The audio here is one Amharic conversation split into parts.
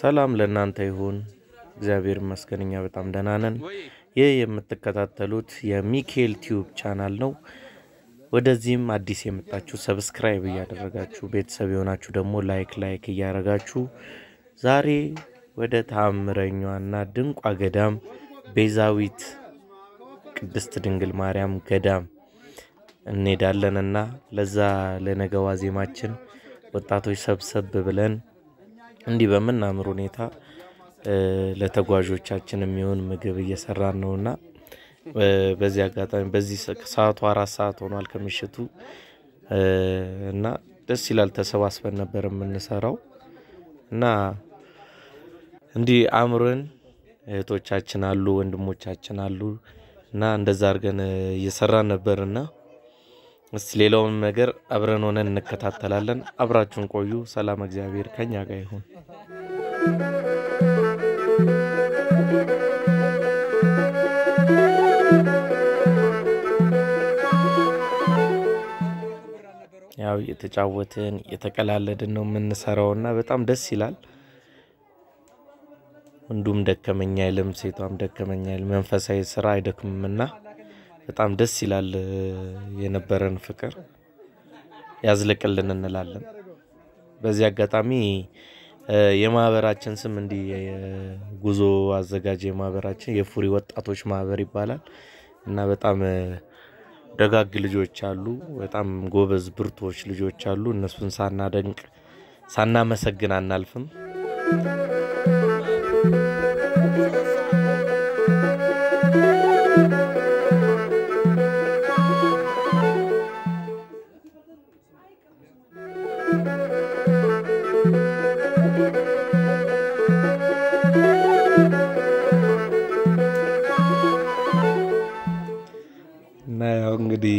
ሰላም ለእናንተ ይሁን እግዚአብሔር ይመስገን እኛ በጣም ደህና ነን ይሄ የምትከታተሉት የሚካኤል ቲዩብ ቻናል ነው ወደዚህም አዲስ የመጣችሁ ሰብስክራይብ ያደረጋችሁ ቤተሰብ የሆናችሁ ደግሞ ላይክ ያደረጋችሁ ዛሬ ወደ ታምረኛዋና ድንቋ ገዳም ቤዛዊት ቅድስት ድንግል ማርያም ገዳም እንሄዳለንና ለዛ ለነገዋ ዜማችን ወጣቶች ሰብሰብ ብለን እንዲ በመናምሩ ኔታ ለተጓዦቻችን የሚሆን ምግብ እየሰራን ነውና በዚህ አጋጣሚ በዚህ ሰዓቱ 4 ሰዓት ሆኗል ከመሽቱ እና ደስ ይላል ተሰባስበን ነበር የምንሰራው እና እንዲ አምሩን እህቶቻችን አሉ ወንድሞቻችን አሉ እና እንደዛ አርገን እየሰራን ነበርና እስቲ ሌላውን ነገር አብረን ሆነን እንከታተላለን አብራችሁን ቆዩ ሰላም እግዚአብሔር ከኛ ጋር ይሁን ያው የተጫወተን የተቀላለደን ነው ምንሰራውና በጣም ደስ ይላል እንዱም ደከመኛ ይለም ሴቷም ደከመኛ ይል መንፈሳዊ ስራ አይደክምምና በጣም ደስ ይላል የነበረን ፍቅር ያዝለቀልን እንላለን በዚህ አጋጣሚ የማህበራችን ስም እንዲ ጉዞ አዘጋጅ የማህበራችን የፉሪ ወጣቶች ማህበር ይባላል እና በጣም ደጋግ ልጆች አሉ በጣም ጎበዝ ብርቶች ልጆች አሉ እነሱን ሳናደንቅ ሳናመሰግን አናልፍም እንግዲህ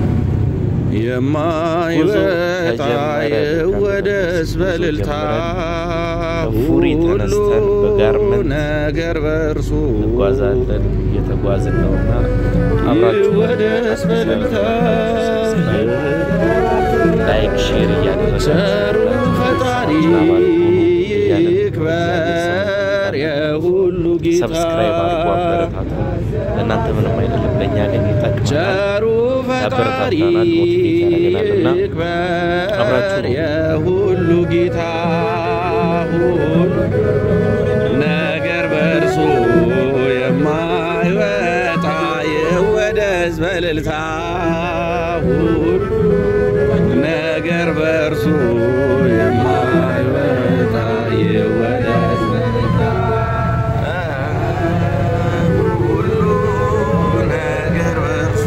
የማይወጣ የወደስ በልልታ ፉሪ ተነስተን በጋርመንት ነገር በርሱ ተጓዛለን የተጓዝን ነውና አብራችሁ ወደስ በልልታ ላይክ ሼር ያደረጋችሁ ፈጣሪ ይክበር የሁሉ ጌታ ሰብስክራይብ አድርጉ አበረታቱ እናንተ ምንም አይደለም ለኛ ግን ይጣቀሩ ፈጣሪ ይክበር አብራችሁ የሁሉ ጌታ ነገር በርሱ የማይወጣ የወደስ በልልታ ነገር በርሱ የማይወጣ የወደስ በልልታ ነገር በርሱ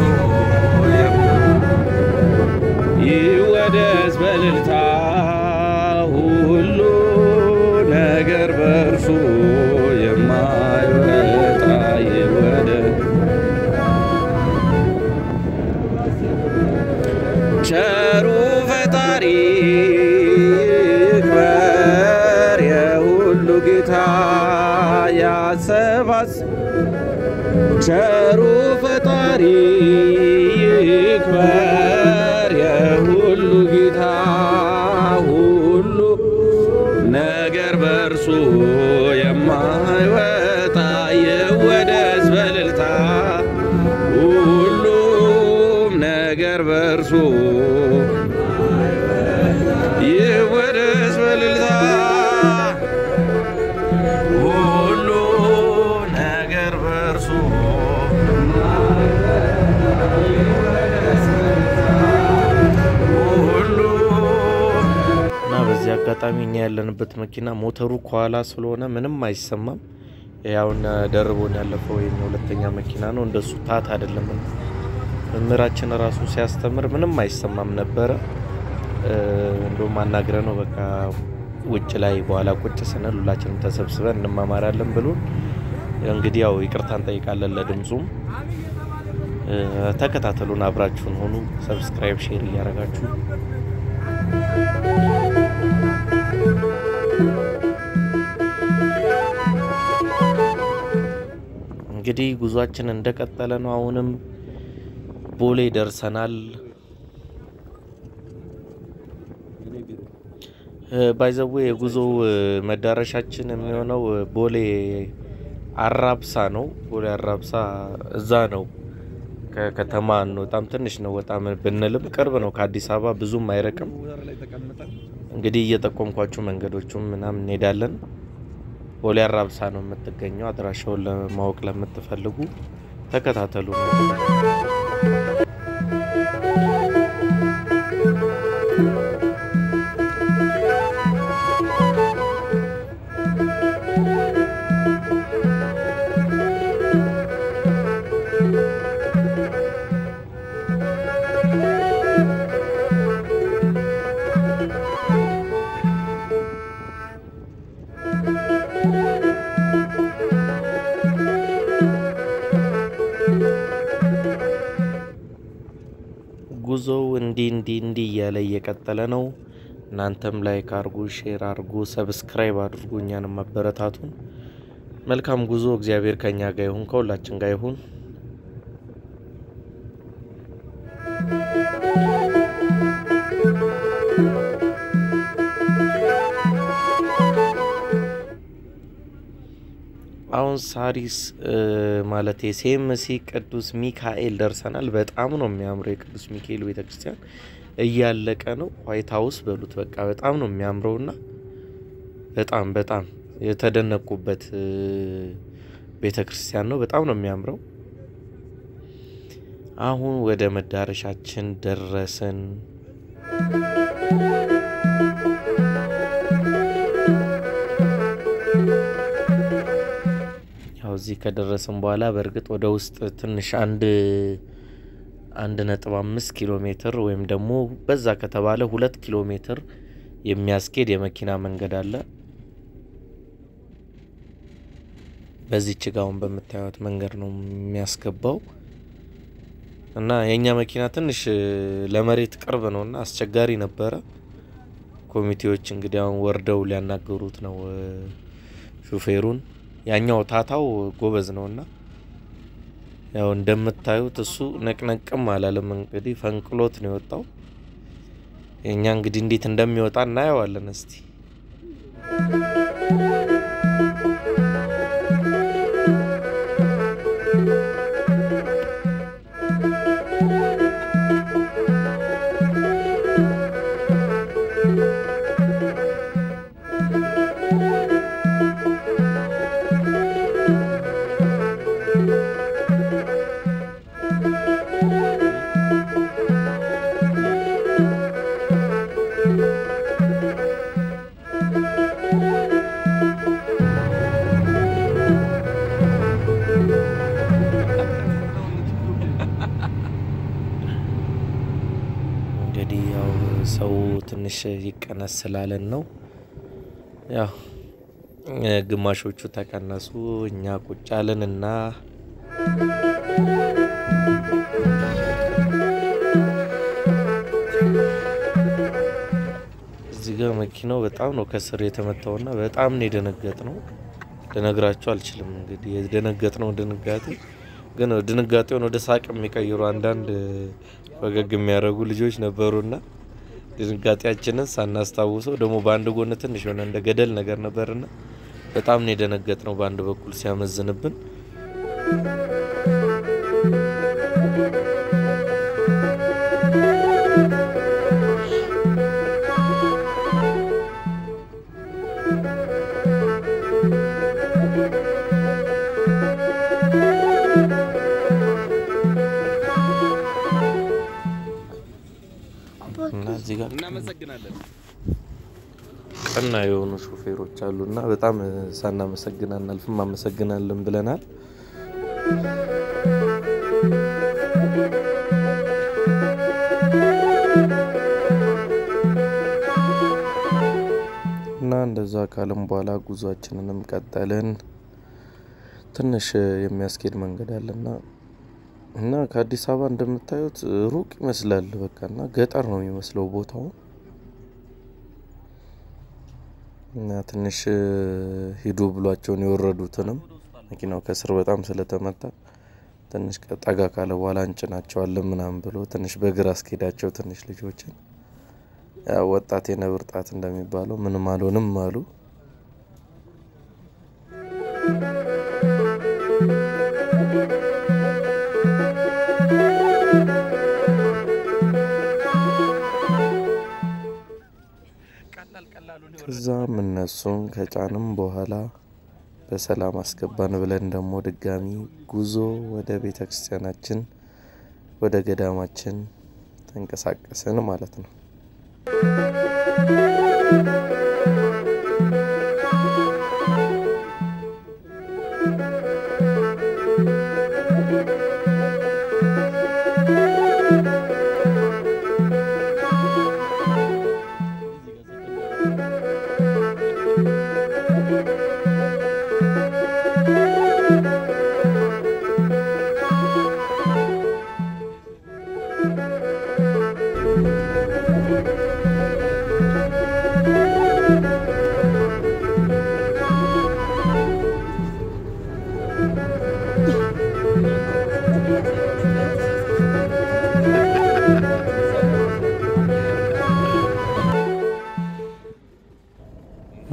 የወደስ በልልታ ቸሩ ፈጣሪ ይክበር የሁሉ ጌታ ያሰባስ ቸሩ ፈጣሪ ይክበር የሁሉ ጌታ ሁሉ ነገር በርሱ የማይወጣ የወደስ በልልታ ሁሉም ነገር በርሱ አጋጣሚ እኛ ያለንበት መኪና ሞተሩ ኳላ ስለሆነ ምንም አይሰማም ያውን ደርቦን ያለፈው የኛ ሁለተኛ መኪና ነው እንደሱ ታት አይደለም ምራችን ራሱ ሲያስተምር ምንም አይሰማም ነበር እንደውም አናግረ ነው በቃ ወጭ ላይ በኋላ ቁጭ ስንል ሁላችንም ተሰብስበን እንማማራለን ብሎ እንግዲያው ይቅርታን ጠይቃለን ለድምጹም ተከታተሉን አብራችሁን ሆኑ ሰብስክራይብ ሼር ያደርጋችሁ እንግዲህ ጉዟችን እንደቀጠለ ነው አሁንም ቦሌ ደርሰናል ባይዘው የጉዞ መዳረሻችን የሚሆነው ቦሌ አራብሳ ነው ቦሌ አራብሳ እዛ ነው ከተማ ነው በጣም ትንሽ ነው በጣም በነልብ ቅርብ ነው ከአዲስ አበባ ብዙም አይረቅም እንግዲህ እየተቆምኳችሁ መንገዶቹም እናም እንሄዳለን ቦሌ አራብሳ ነው የምትገኘው አድራሻውን ለማወቅ ለምትፈልጉ ተከታተሉ እንዲ ያለ እየቀጠለ ነው እናንተም ላይክ አድርጉ ሼር አድርጉ ሰብስክራይብ አድርጉኛን ማበረታቱን መልካም ጉዞ እግዚአብሔር ከኛ ጋር ይሁን ከሁላችን ጋር ይሁን አሁን ሳሪስ ማለት የሴምሲ ቅዱስ ሚካኤል ደርሰናል በጣም ነው የሚያምረው የቅዱስ ሚካኤል ቤተ ክርስቲያን እያለቀ ነው ዋይት ሃውስ በሉት በቃ በጣም ነው የሚያምረውና በጣም የተደነቁበት ቤተ ክርስቲያን ነው በጣም ነው የሚያምረው አሁን ወደ መዳረሻችን ደረሰን እዚህ ከደረሰን በኋላ በርግጥ ወደ ውስጥ ትንሽ 1.5 ኪሎ ሜትር ወይም ደግሞ በዛ ከተባለ 2 ኪሎ ሜትር የሚያስኬድ የመኪና መንገድ አለ በዚህ ጭጋውን በመታየት መንገድ ነው የሚያስገባው እና የኛ መኪና ትንሽ ለመሬት ቅርብ ነውና አስቸጋሪ ነበር ኮሚቴዎች እንግዲህ አሁን ወርደው ሊያናገሩት ነው ሹፌሩን ያኛው ታታው ጎበዝ ነውና ያው እንደምታዩት እሱ ነቅነቅም አላለም እንግዲህ ፈንቅሎት ነው የወጣው እኛ እንግዲህ እንዴት እንደሚወጣ እናያለን እስቲ يكنا سلالة نو يا جماشو شو تكنا سو نياكو تالن النا زيجا مكينو بتأمنو كسر يتمتعونا بتأمني دنقتنو دنقراتشو ألشلم عندي دنقتنو دنقاتي كنو دنقاتي ونو دساك ميكا يوراندان فجأة جميرة قول جوش نبرونا ድንጋጤያችንን ሳናስተዋውሶ ደሞ ባንድ ጎን ትንሽ ሆነ እንደ ገደል ነገር ነበርና በጣም ነው ደነገጥነው ባንድ በኩል ሲያመዝንብን እና የሆኑ ሹፌሮች አሉና በጣም ሳናመሰግናለን አልፈም ማመሰግናለን ብለናል እና እንደዛ ካለም በኋላ ጉዟችንንም ቀጠልን ትንሽ የሚያስኬድ መንገድ አለና እና ከአዲስ አበባ እንደምታዩት ሩቅ ይመስላል በቃና ገጠር ነው የሚመስለው ቦታው እና ትንሽ ሂዱ ብሏቸው ነው ወረዱትንም መኪናው ከስር በጣም ስለተመጣ ትንሽ ጠጋ ካለ በኋላ እንጭናቸው አለ ምናም ብሎ ትንሽ በግራ አስከዳቸው ትንሽ ልጆችን ያው ወጣት የነብርጣት እንደሚባለው ምንም አልሆንም አሉ ከዛ ምንነሱን ከጫንም በኋላ በሰላም አስከባን ብለን ደሞ ድጋሚ ጉዞ ወደ ቤተ ክርስቲያናችን ወደ ገዳማችን ተንቀሳቀሰን ማለት ነው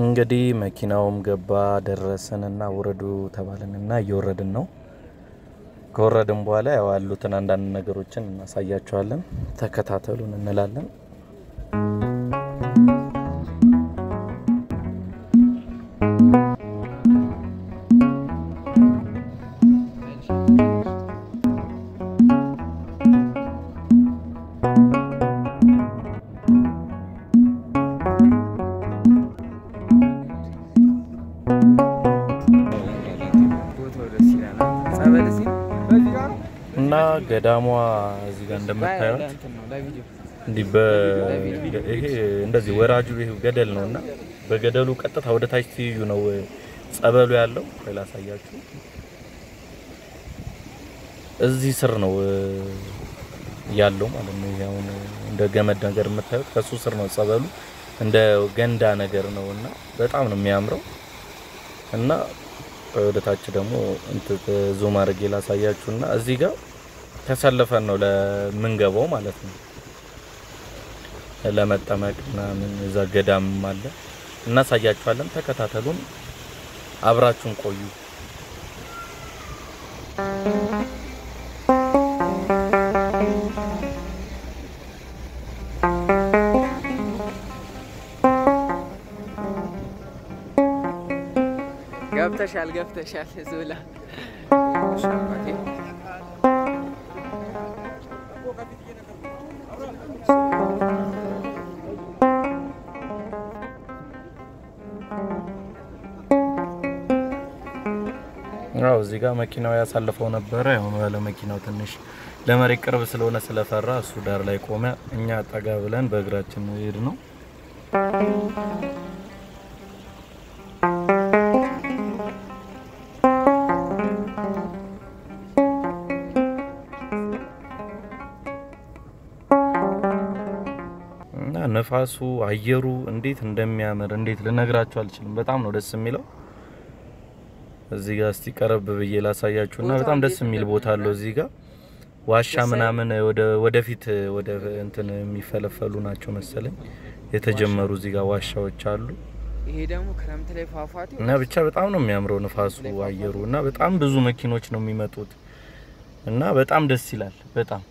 እንግዲህ መኪናውም ገባ ደረሰንና ወረዱ ተባለንና ይወረድን ነው ከወረድን በኋላ ያው አሉትን አንዳንድ ነገሮችን እናሳያችኋለን ተከታተሉን እንላለን ገዳሟ እዚህ ጋር እንደምታዩት እንዲህ በይሄ እንደዚህ ወራጁ ይሄው ገደል ነውና በገደሉ ቀጥታ ወደ ታች ትይዩ ነው ጸበሉ ያለው ላሳያችሁ እዚህ ስር ነው ያለው ማለት ነው ያው እንደ ገመድ ነገር መታየት ከሱ ስር ነው ጸበሉ እንደ ገንዳ ነገር ነውና በጣም ነው የሚያምረው እና ወደ ታች ደግሞ እንት ዙም አድርጌ ላሳያችሁና እዚህ ጋር ተሰለፈን ነው ለምንገበው ማለት ነው ለመጠመቅና ምን ዘገዳም አለ እና ሳያችኋለን ተከታተሉን አብራችሁን ቆዩ ገብተሻል ገብተሻል ዙላ አው እዚጋ መኪናው ያሳለፈው ነበር አሁን ያለ መኪናው ትንሽ ለመሪ ቅርብ ስለሆነ ስለፈራ እሱ ዳር ላይ ቆመ እኛ ጠጋ ብለን በእግራችን ሄድ ነው እና ነፋሱ አየሩ እንዴት እንደሚያመር እንዴት ልነግራችሁ አልችልም በጣም ነው ደስ የሚለው እዚህ ጋር እስቲ ቀረብ ብዬ ላሳያችሁና በጣም ደስ የሚል ቦታ አለ እዚህ ጋር ዋሻ ምናምን ወደፊት ወደ እንትን የሚፈለፈሉ ናቸው መሰለኝ የተጀመሩ እዚህ ጋር ዋሻዎች አሉ ይሄ ደግሞ ክረምት ላይ ፋፋቲና ብቻ በጣም ነው የሚያምረው ንፋሱ አየሩና በጣም ብዙ መኪኖች ነው የሚመጡት እና በጣም ደስ ይላል በጣም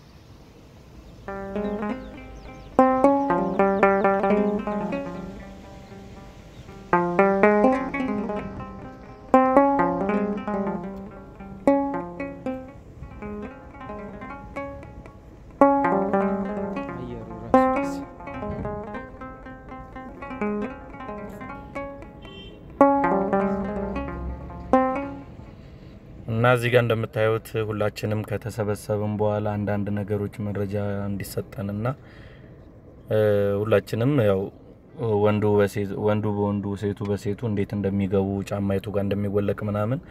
እናዚ ጋር እንደምታዩት ሁላችንም ከተሰበሰበን በኋላ አንድ ነገሮች መረጃ እንዲሰጠንና ሁላችንም ያው ወንዱ በወንዱ ሴቱ በሴቱ እንዴት እንደሚገቡ ጫማይቱ ጋር እንደሚወለቅ ምናምን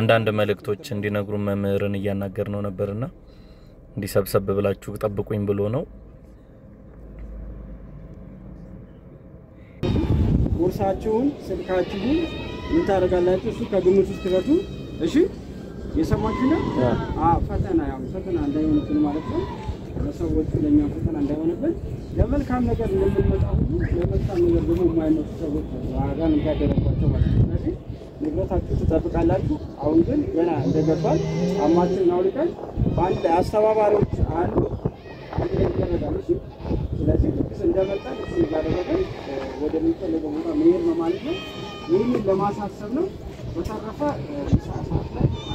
አንድ መልእክቶች እንዲነግሩ መምህርን ያናገር ነው ነበርና እንዲሰብሰብ ብላችሁ ተጠብቁኝ ብሎ ነው። ጉርሳችሁን ስልካችሁን ምን ታደርጋላችሁ? እሱ ከግምት ውስጥ ትገቱ። እሺ የሰማችሁና ፈተና ያው ፈተና እንዳይሆንብን ማለት ነው። ለሰዎች ለኛ ፈተና እንዳይሆንብን ለመልካም ነገር ለምንመጣ ሁሉ ለመልካም ነገር ደግሞ የማይመጡ ሰዎች ዋጋን እንጋደረባቸው ማለት ነው። ስለዚህ ንብረታችሁ ተጠብቃላችሁ። አሁን ግን ገና እንደገባል አማችን አውልቀን ባንድ አስተባባሪዎች አንዱ እንደገለጋለሽ። ስለዚህ እንደመጣ ይባረከን ወደ ሚፈልገው ቦታ መሄድ ማለት ነው። ይሄን ለማሳሰብ ነው። በተረፈ ሰዓታት ላይ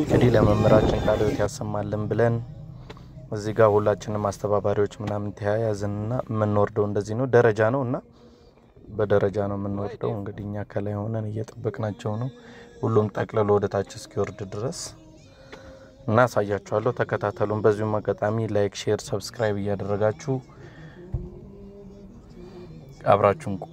እንግዲህ ለመምህራችን ቃልዎት ያሰማልን ብለን እዚህ ጋር ሁላችንም አስተባባሪዎች ምናምን ተያያዝንና ምን ወርደው እንደዚህ ነው ደረጃ ነውና በደረጃ ነው ምን ወርደው እንግዲኛ ከላይ ሆነን እየተጠበቅናቸው ነው ሁሉም ጠቅለሎ ወደታች እስኪወርድ ድረስ እና ሳያያችኋለሁ ተከታተሉን። በዚሁ መጋጣሚ ላይክ ሼር ሰብስክራይብ ያደረጋችሁ አብራችሁን ቆዩ።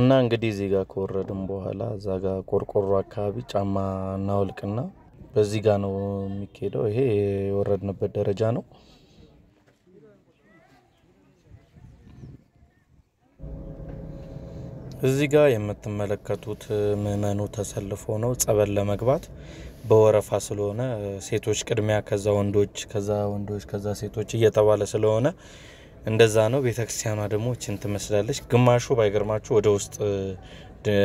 እና እንግዲህ እዚህ ጋር ቆረደም በኋላ እዛ ጋር ቆርቆሮ አካባቢ ጫማ እናወልቅና በዚህ ጋር ነው የሚከደው። ይሄ ወረድንበት ደረጃ ነው። እዚህ ጋር የምትመለከቱት ምእመኑ ተሰልፎ ነው ጸበል ለመግባት በወረፋ ስለሆነ ሴቶች ቅድሚያ ከዛ ወንዶች ከዛ ሴቶች እየተባለ ስለሆነ እንደዛ ነው። ቤተ ክርስቲያኗ ደግሞ እቺን ተመስላለች። ግማሹ ባይገርማችሁ ወደ ውስጥ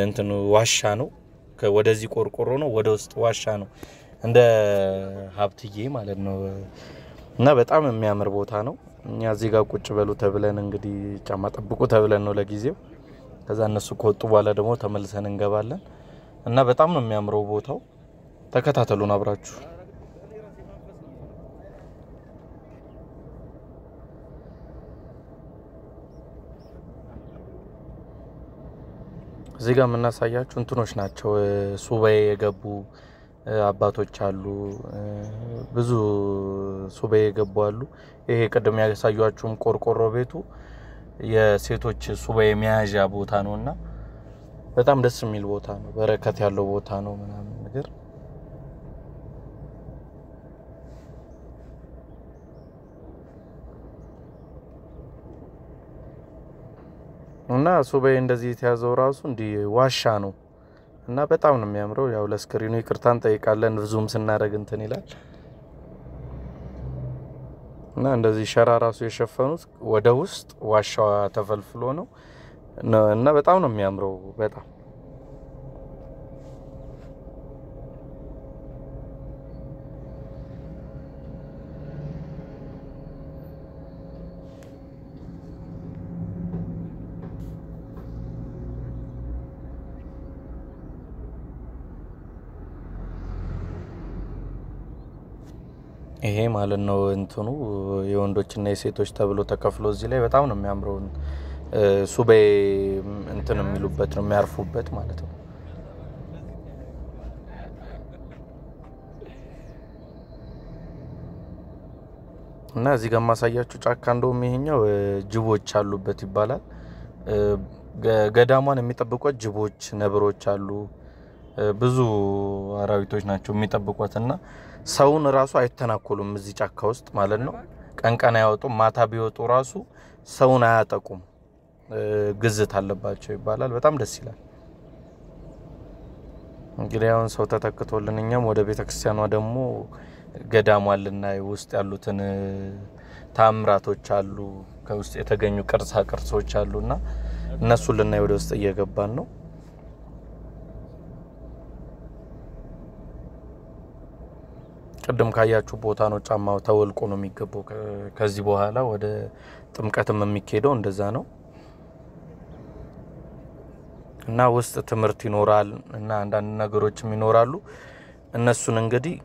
እንትኑ ዋሻ ነው። ወደዚህ ቆርቆሮ ነው ወደ ውስጥ ዋሻ ነው እንደ ሀብትዬ ማለት ነው። እና በጣም የሚያምር ቦታ ነው። እኛ እዚህ ጋር ቁጭ በሉ ተብለን እንግዲህ ጫማ ጠብቁ ተብለን ነው ለጊዜው። ከዛ እነሱ ቆጡ በኋላ ደግሞ ተመልሰን እንገባለን። እና በጣም ነው የሚያምረው ቦታው። ተከታተሉን አብራችሁ። እዚህ ጋር እናሳያችሁ እንትኖች ናቸው ሱባዬ የገቡ አባቶች አሉ ብዙ ሱበ ይገባሉ ይሄ ቀደም ያሳዩአችሁም ቆርቆሮ ቤቱ የሴቶች ሱበ የሚያዣ ቦታ ነውና በጣም ደስ የሚል ቦታ ነው በረከት ያለው ቦታ ነው ምናምን ነገር እና ሱበ እንደዚህ ተያዘው ራሱ እንዲ ዋሻ ነው እና በጣም ነው የሚያምረው ያው ለስክሪኑ ይቅርታን ጠይቃለን ብዙም ስናረግ እንትን ይላል እና እንደዚህ ሸራ ራሱ የሸፈኑት ወደ ውስጥ ዋሻ ተፈልፍሎ ነው እና በጣም ነው የሚያምረው በጣም ይሄ ማለት ነው እንትኑ የወንዶች እና የሴቶች ተብሎ ተከፍሎ እዚህ ላይ በጣም ነው የሚያምረው ሱበ እንትን የሚሉበት ነው የሚያርፉበት ማለት ነው እና እዚህ ጋር ማሳያችሁ ጫካ እንደውም ይሄኛው ጅቦች አሉበት ይባላል ገዳማን የሚጠብቁት ጅቦች ነብሮች አሉ ብዙ አራዊቶች ናቸው የሚጠብቁትና ሰውን ራሱ አይተናከሉም እዚህ ጫካ ውስጥ ማለት ነው ቀንቀና ያወጡ ማታ ቢወጡ ራሱ ሰውን አያጠቁም ግዝት አለባቸው ይባላል በጣም ደስ ይላል እንግዲያውን ሰው ተተክቶልንኛም ወደ ቤተ ክርስቲያኗ ደግሞ ገዳሟልና ውስጥ ያሉትን ታምራቶች አሉ ከውስጥ የተገኙ ቅርሳ ቅርሶች አሉና እነሱ ለና ወደ ውስጥ እየገባን ነው ቀደም ካያችሁ ቦታ ነው ጫማው ተወልቆ ነው የሚገበው ከዚህ በኋላ ወደ ጥምቀትም የሚከደው እንደዛ ነው እና ውስጥ ትምርት ይኖራል እና አንዳንድ ነገሮችም ይኖራሉ እነሱን እንግዲህ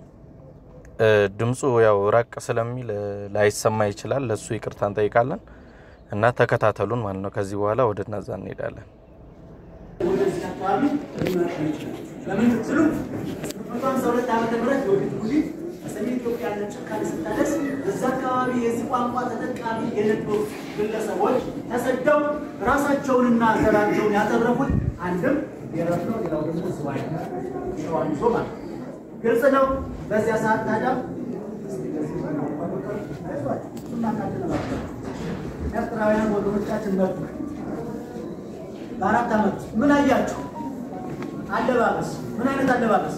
ድምጹ ያው ራቅ ስለሚል ላይሰማ ይችላል ለሱ ይቅርታን ጠይቃለን እና ተከታተሉን ማለት ነው ከዚህ በኋላ ወደ እናዛን እንሄዳለን ምን አያችሁ አለባበስ ምን አይነት አለባበስ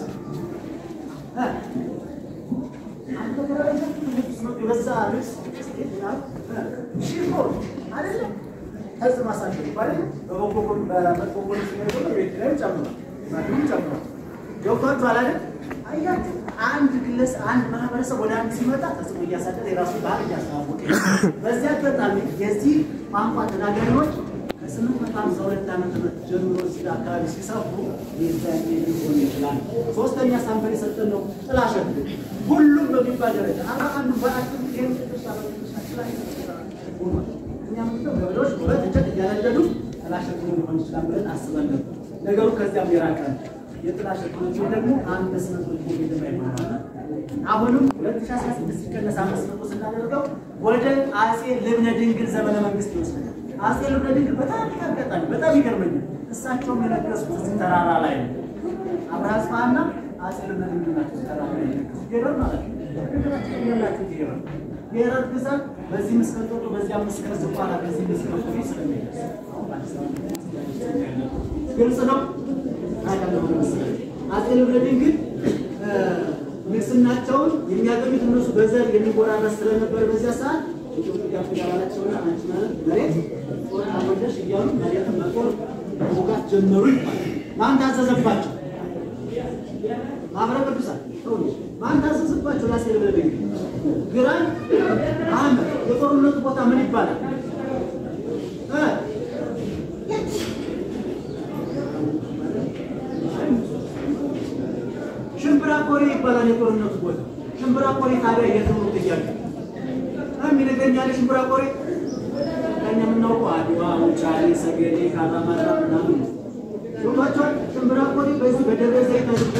አስከለ ብለድን በጣም ይከብዳል በጣም ይገርመኝ እሳቸው መለከሱት ተራራ ላይ አብራስማና አስከለ ብለድን ተራራ ላይ ይገርማል ይገርምዛ በዚህ መስከረም በዚህ አምስከረም በኋላ በዚህ መስከረም ስለሚል ግልጽ ነው አይደለም አስከለ ብለድን ግን ምክስናቸው የሚያገኙት እነሱ በዘር የሚቆራረስ ስለነበር በዚያ ሰዓት ያፈራላቸውና አንተን መሬት ወጣቶች ይያሉ መሬት መቆር ወጋት ጀመሩ ይባላል ማን ታዘዘባቸው ማብረቅ ብቻ ነው ማን ታዘዘባቸው ላስል ብለደኝ ግራን አንተ የጦርነቱ ቦታ ምን ይባላል ሽምብራ ቆሬ ይባላል የጦርነቱ ቦታ ሽምብራ ቆሬ ታዲያ የትምህርት ይያል የሚነገኛለሽ ምራቆሪ ከኛም ነው አዲዋ ወጫሪ ሰገዴ ካባማራ ነው ነው ወጣቶች ምራቆሪ በዚህ በደረጃ ይተርኩ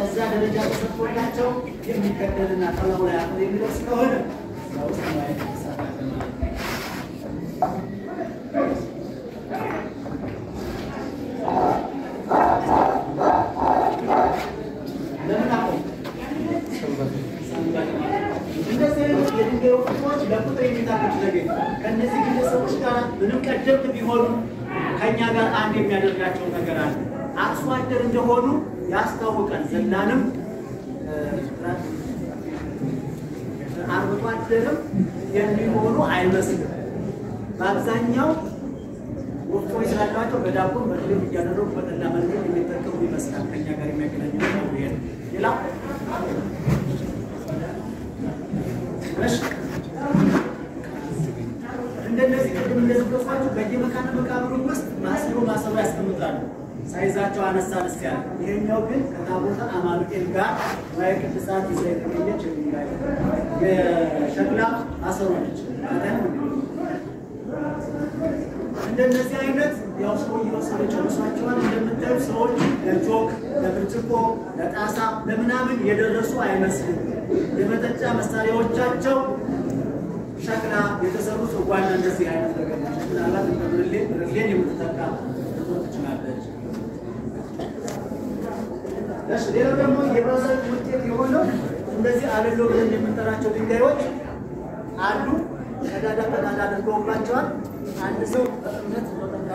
أشخاص يقولون أن هناك أشخاص يقولون أن هناك أشخاص يقولون أن هناك أشخاص يقولون أن هناك أشخاص يقولون أن أصواتهم يقولوا يستوقفون زلانهم أربعتهم ينبهون عينهم بابزانيو وفوق إسرائيل بدأوا بدلهم جنرال بدل ما لهم يتركوا بمسكن كنيا كريمة كنيا كريمة يلا مش عندنا زكاة من زكاة فاتوا بدي مكان بكابرو بس ما سلوا ما سوا يستمرون سيزاتو أنا سالسكان يهمنيو بين كتابوتا أمامي إلقا ويكي تساتي سيكمية جميلة شكلا أسرونيج عند الناس يعينت يوصلوا يوصلوا يوصلوا عندما تلسوا لجوك لبرتكو لتعصى لمنامن يدرسوا أي مسلم لما تجا مستاري وجاتشو شكلا يتسرسوا قوانا الناس يعينت شكلا لا تنقل رليني متتكا لكن هناك أشخاص يقولون أن هناك أشخاص يقولون أن هناك أشخاص يقولون أن هناك أشخاص يقولون أن هناك أشخاص يقولون أن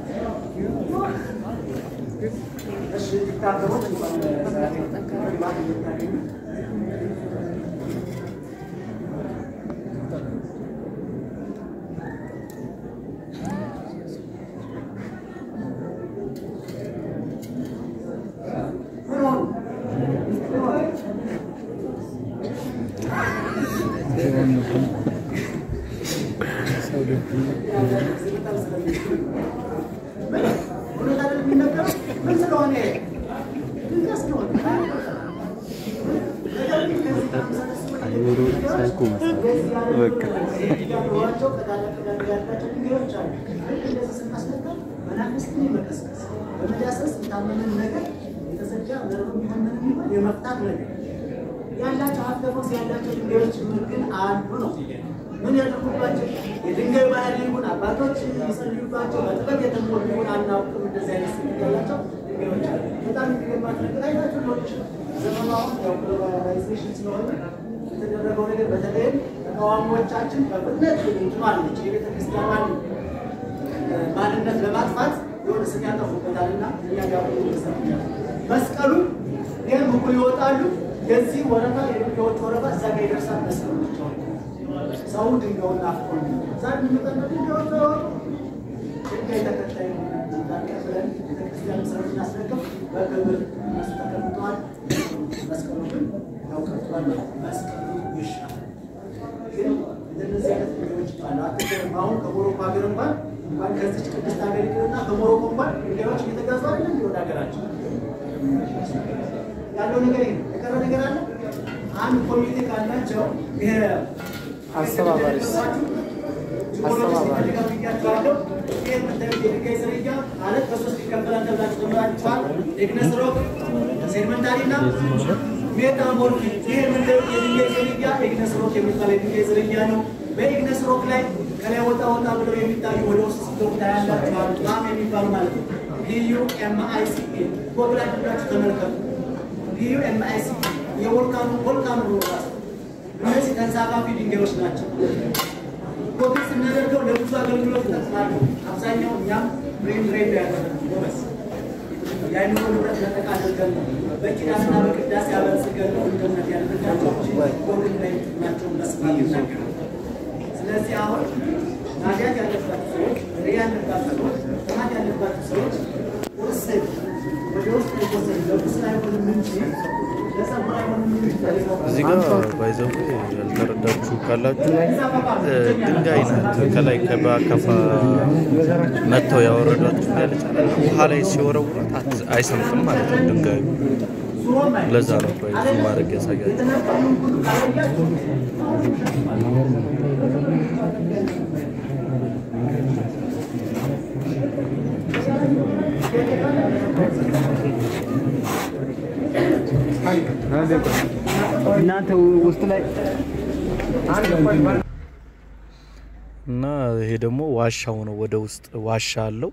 شاونو ወደ ውስጥ ዋሻ አለው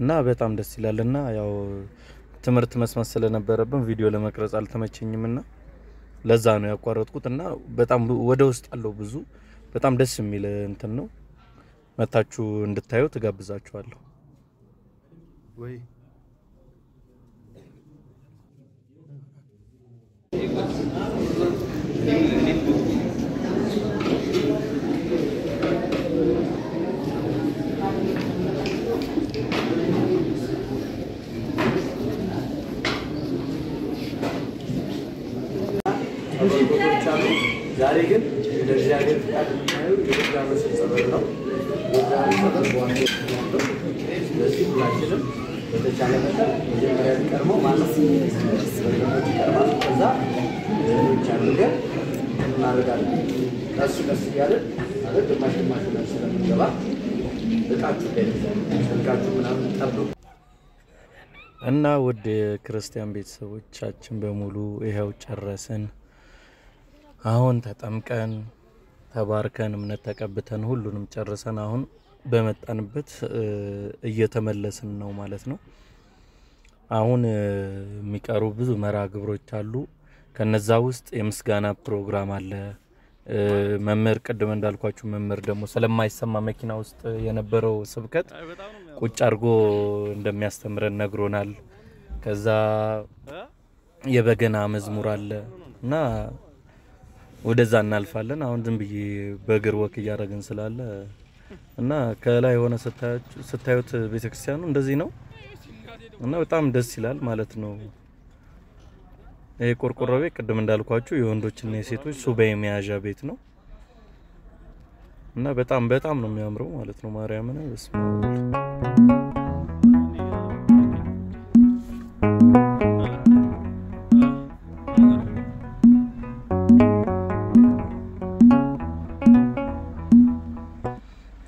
እና በጣም ደስ ይላልና ያው ትምርት መስማት ስለነበረብን ቪዲዮ ለመቅረጽ አልተመቸኝምና ለዛ ነው ያቋረጥኩትና በጣም ወደ ውስጥ አለው ብዙ በጣም ደስ የሚል እንትን ነው መታችሁ እንድታዩ ተጋብዛችኋለሁ ወይ ዛሬ ግን እንደዚህ አይነት ታሪክ የድራማስ ተሰበረው ወዳጅ ተደርጓል ስለዚህ ሁላችንም በተቻለ መጠን መጀመሪያ ቀርሞ ማለት ስለተቀርባል ከዛ ቻንገ እናረጋለን ታስ ከስ ያለ አደረ ማሽማሽ ስለተገባ በቃችሁ ስለቃችሁ ምናምን ተጠብቁ እና ወደ ክርስቲያን ቤተሰቦቻችን በሙሉ ይሄው ጨረሰን አሁን ተጠምቀን ተባርከን እምነት ተቀብተን ሁሉንም ጨርሰን አሁን በመጣንበት እየተመለስን ነው ማለት ነው አሁን የሚቀሩ ብዙ መራግብሮች አሉ ከነዛ ውስጥ የምስጋና ፕሮግራም አለ መመር ቀደም እንዳልኳችሁ መመር ደሞ ስለማይሰማ መኪና ውስጥ የነበረው ስብከት ቁጭ አርጎ እንደሚያስተምረን ነግሮናል كذا يبغينا مزمور على نا ودزنا الفعلنا عندهم بيجي بغير وقت يارا جنسل على نا كلا يهونا ستة بيت كريستيان وندزينه نا بتعمل دزيلال مالتنا إيه كوركوراوي كده من دالكواتشو يهوندوش نسيتو سبعة مياجا بيتنا نا بتعمل نوم يامرو مالتنا ما رأينا بس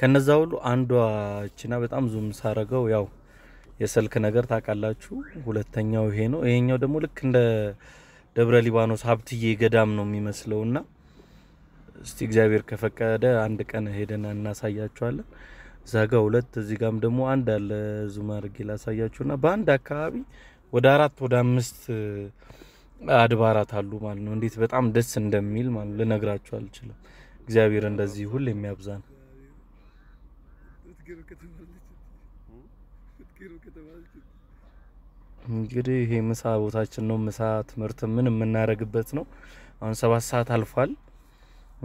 ከነዛ ሁሉ አንዷ እቺና በጣም ዙም ሳረጋው ያው የሰልክ ነገር ታቃላችሁ ሁለተኛው ይሄ ነው ይሄኛው ደሞ ልክ እንደ ደብረ ሊባኖስ ሀብትዬ ገዳም ነው የሚመስለውና እስቲ እግዚአብሔር ከፈቀደ አንድ ቀን ሄደና እናሳያችኋለን ዛጋ ሁለት እዚህ ጋም ደሞ አንድ አለ ዙም አርጊላ ሳያችሁና በአንድ አካባቢ ወደ 4 ወደ 5 አድባራት አሉ ማለት ነው እንዴት በጣም ደስ እንደሚል ማለት ለነግራችሁ አልችልም እግዚአብሔር እንደዚህ ሁሉ የሚያብዛን እንግዲህ ይሄ ምሳ ቦታችን ነው ምሳ ትምርት ምን እናረግበት ነው አሁን 7 ሰዓት አልፏል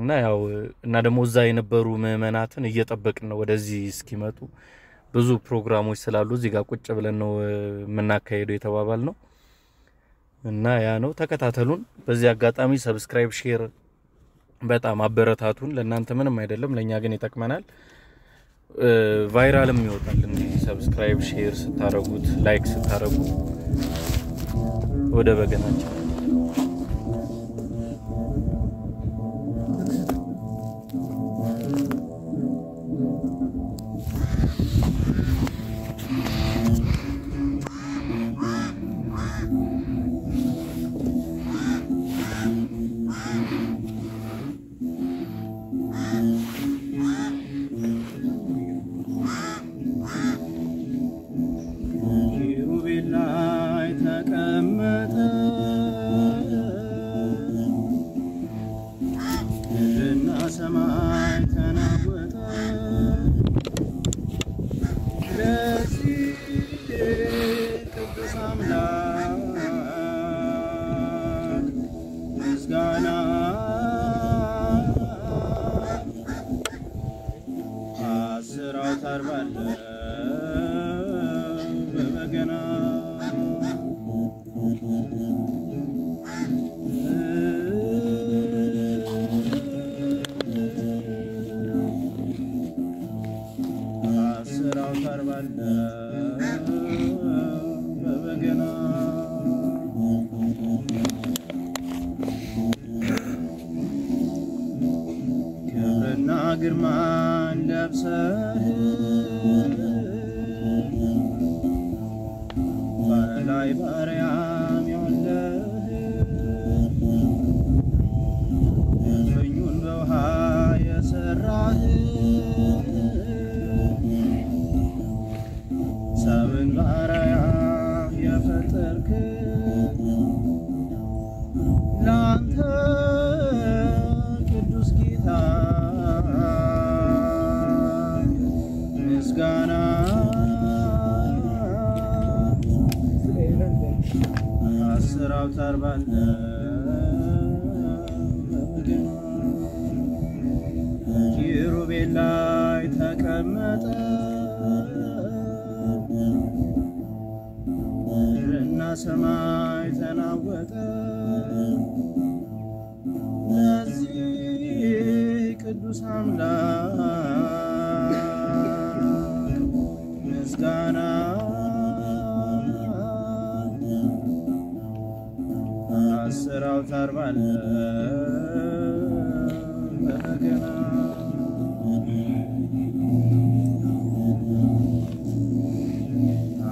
እና ያው እና ደሞ እዛ የነበሩ መመናትን እየጠበቅን ነው ወደዚህ እስኪመጡ ብዙ ፕሮግራሞች ስላሉ እዚህ ጋር ቁጭ ብለን ነው መናካሄዱ የተባባል ነው እና ያ ነው ተከታተሉን በዚህ አጋጣሚ ሰብስክራይብ ሼር በጣም አበረታቱን ለእናንተ ምንም አይደለም ለኛ ግን ይተከመናል ቫይራልም ይወጣል እንግዲህ ሰብስክራይብ ሼር ስታረጉት ላይክ ስታረጉት ወደ በገናችሁ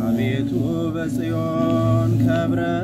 أبيت بسيون أنا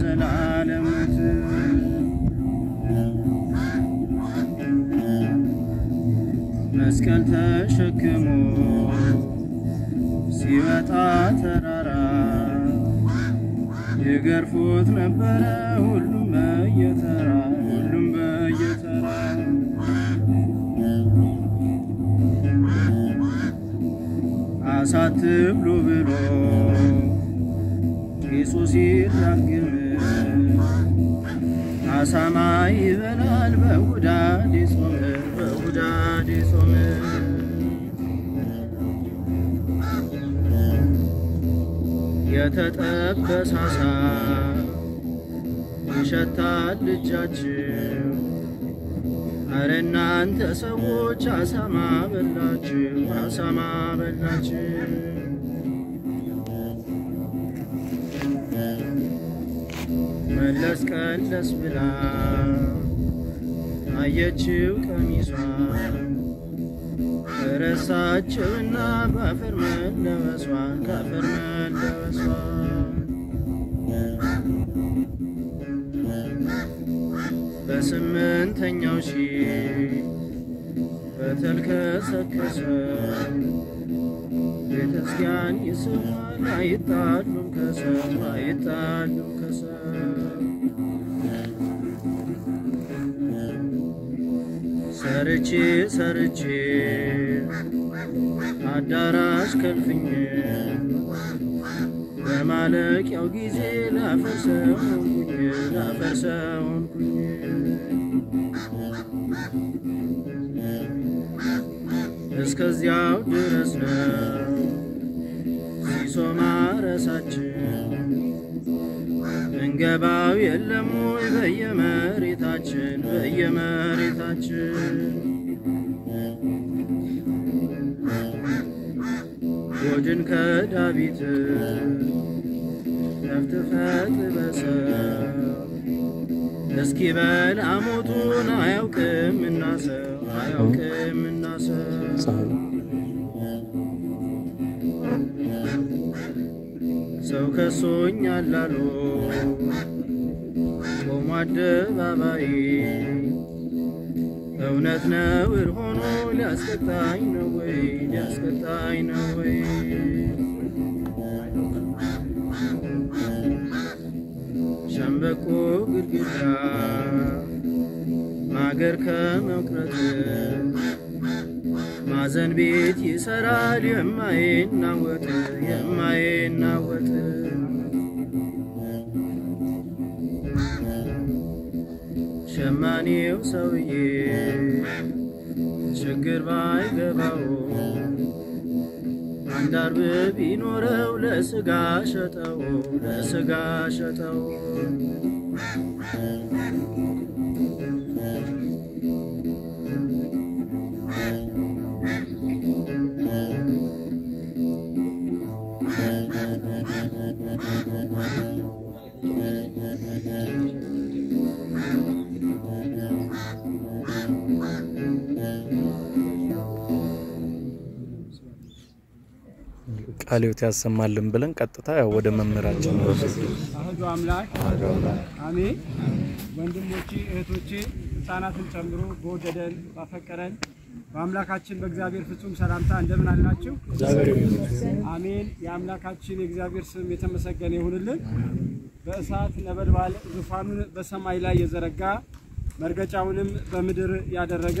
ዘላለም መስቀል ተሸክሞ ሲወጣ ተራራ የገርፉት ነበረ ሁሉም በየተራ ሁሉም በየተራ አሳት ብሎ ብሎ ኢየሱስ ይራገም አሳማይ ይበላል በውዳዴ ጾም የተጠበሰ አሳ ይሸታል ልጃችን አረ እናንተ ሰዎች አሳማ በላችሁ መለስ ቀለስ ብላ አየችው ቀሚሷን ረሳችውና ባፈር መለበሷን ካፈር መለበሷን በስምንተኛው ሺህ በተልከሰከሰ ቤተ ክርስቲያን ይስማል አይጣሉም ከሰማይ ሰርቼ አዳራሽ ከልፍኝ በማለቂያው ጊዜ ላፈርሰውኝ እስከዚያው ድረስ ነው ሲሶማረሳችን እንገባው የለም ወይ በየመሬታችን ወድን ከዳዊት ተፍተፈት በሰ እስኪ በል አሞቱን አያውቅም እናሰው ሰው ከሶኛል ላሉ ቆሞ አደባባይ እውነት ነው ሆኖ ሊያስቀጣኝ ነው ወይ ሸምበቆ ግድግዳ ማገር ከመቁረጥ ማዘን ቤት ይሰራል የማይናወጥ ሸማኔው ሰውዬ ችግር ባይገባው አንዳርብ ቢኖረው ለስጋ ሸጠው ቃልዮት ያሰማልን ብለን ቀጥታ ያው ወደ መምህራችን ነው። ተዋህዶ አምላክ አሜን። ወንድሞቼ እህቶቼ ሕፃናትን ጨምሮ በወደደን ባፈቀረን በአምላካችን በእግዚአብሔር ፍጹም ሰላምታ እንደምን አላችሁ? አሜን። የአምላካችን የእግዚአብሔር ስም የተመሰገነ ይሁንልን። በእሳት ነበልባል ዙፋኑን በሰማይ ላይ የዘረጋ መርገጫውንም በምድር ያደረገ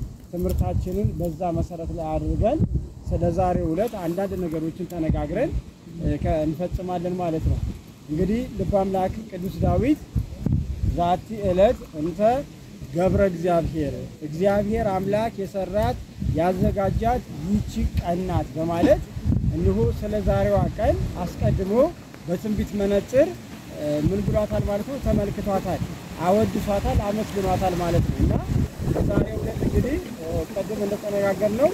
ትምህርታችንን በዛ መሰረት ላይ አድርገን ስለዛሬው ዕለት አንዳንድ ነገሮችን ተነጋግረን እንፈጽማለን ማለት ነው። እንግዲህ ልበ አምላክ ቅዱስ ዳዊት ዛቲ ዕለት እንተ ገብረ እግዚአብሔር አምላክ የሰራት ያዘጋጃት ይቺ ቀናት በማለት እንሆ ስለዛሬው ቀን አስቀድሞ በትንቢት መነጽር ምን ብሏታል ማለት ነው ተመልክቷታል። عود فاتل عمس بنواتل مالتنا. ساري ولا تجدي قدم من الصناعة جنو.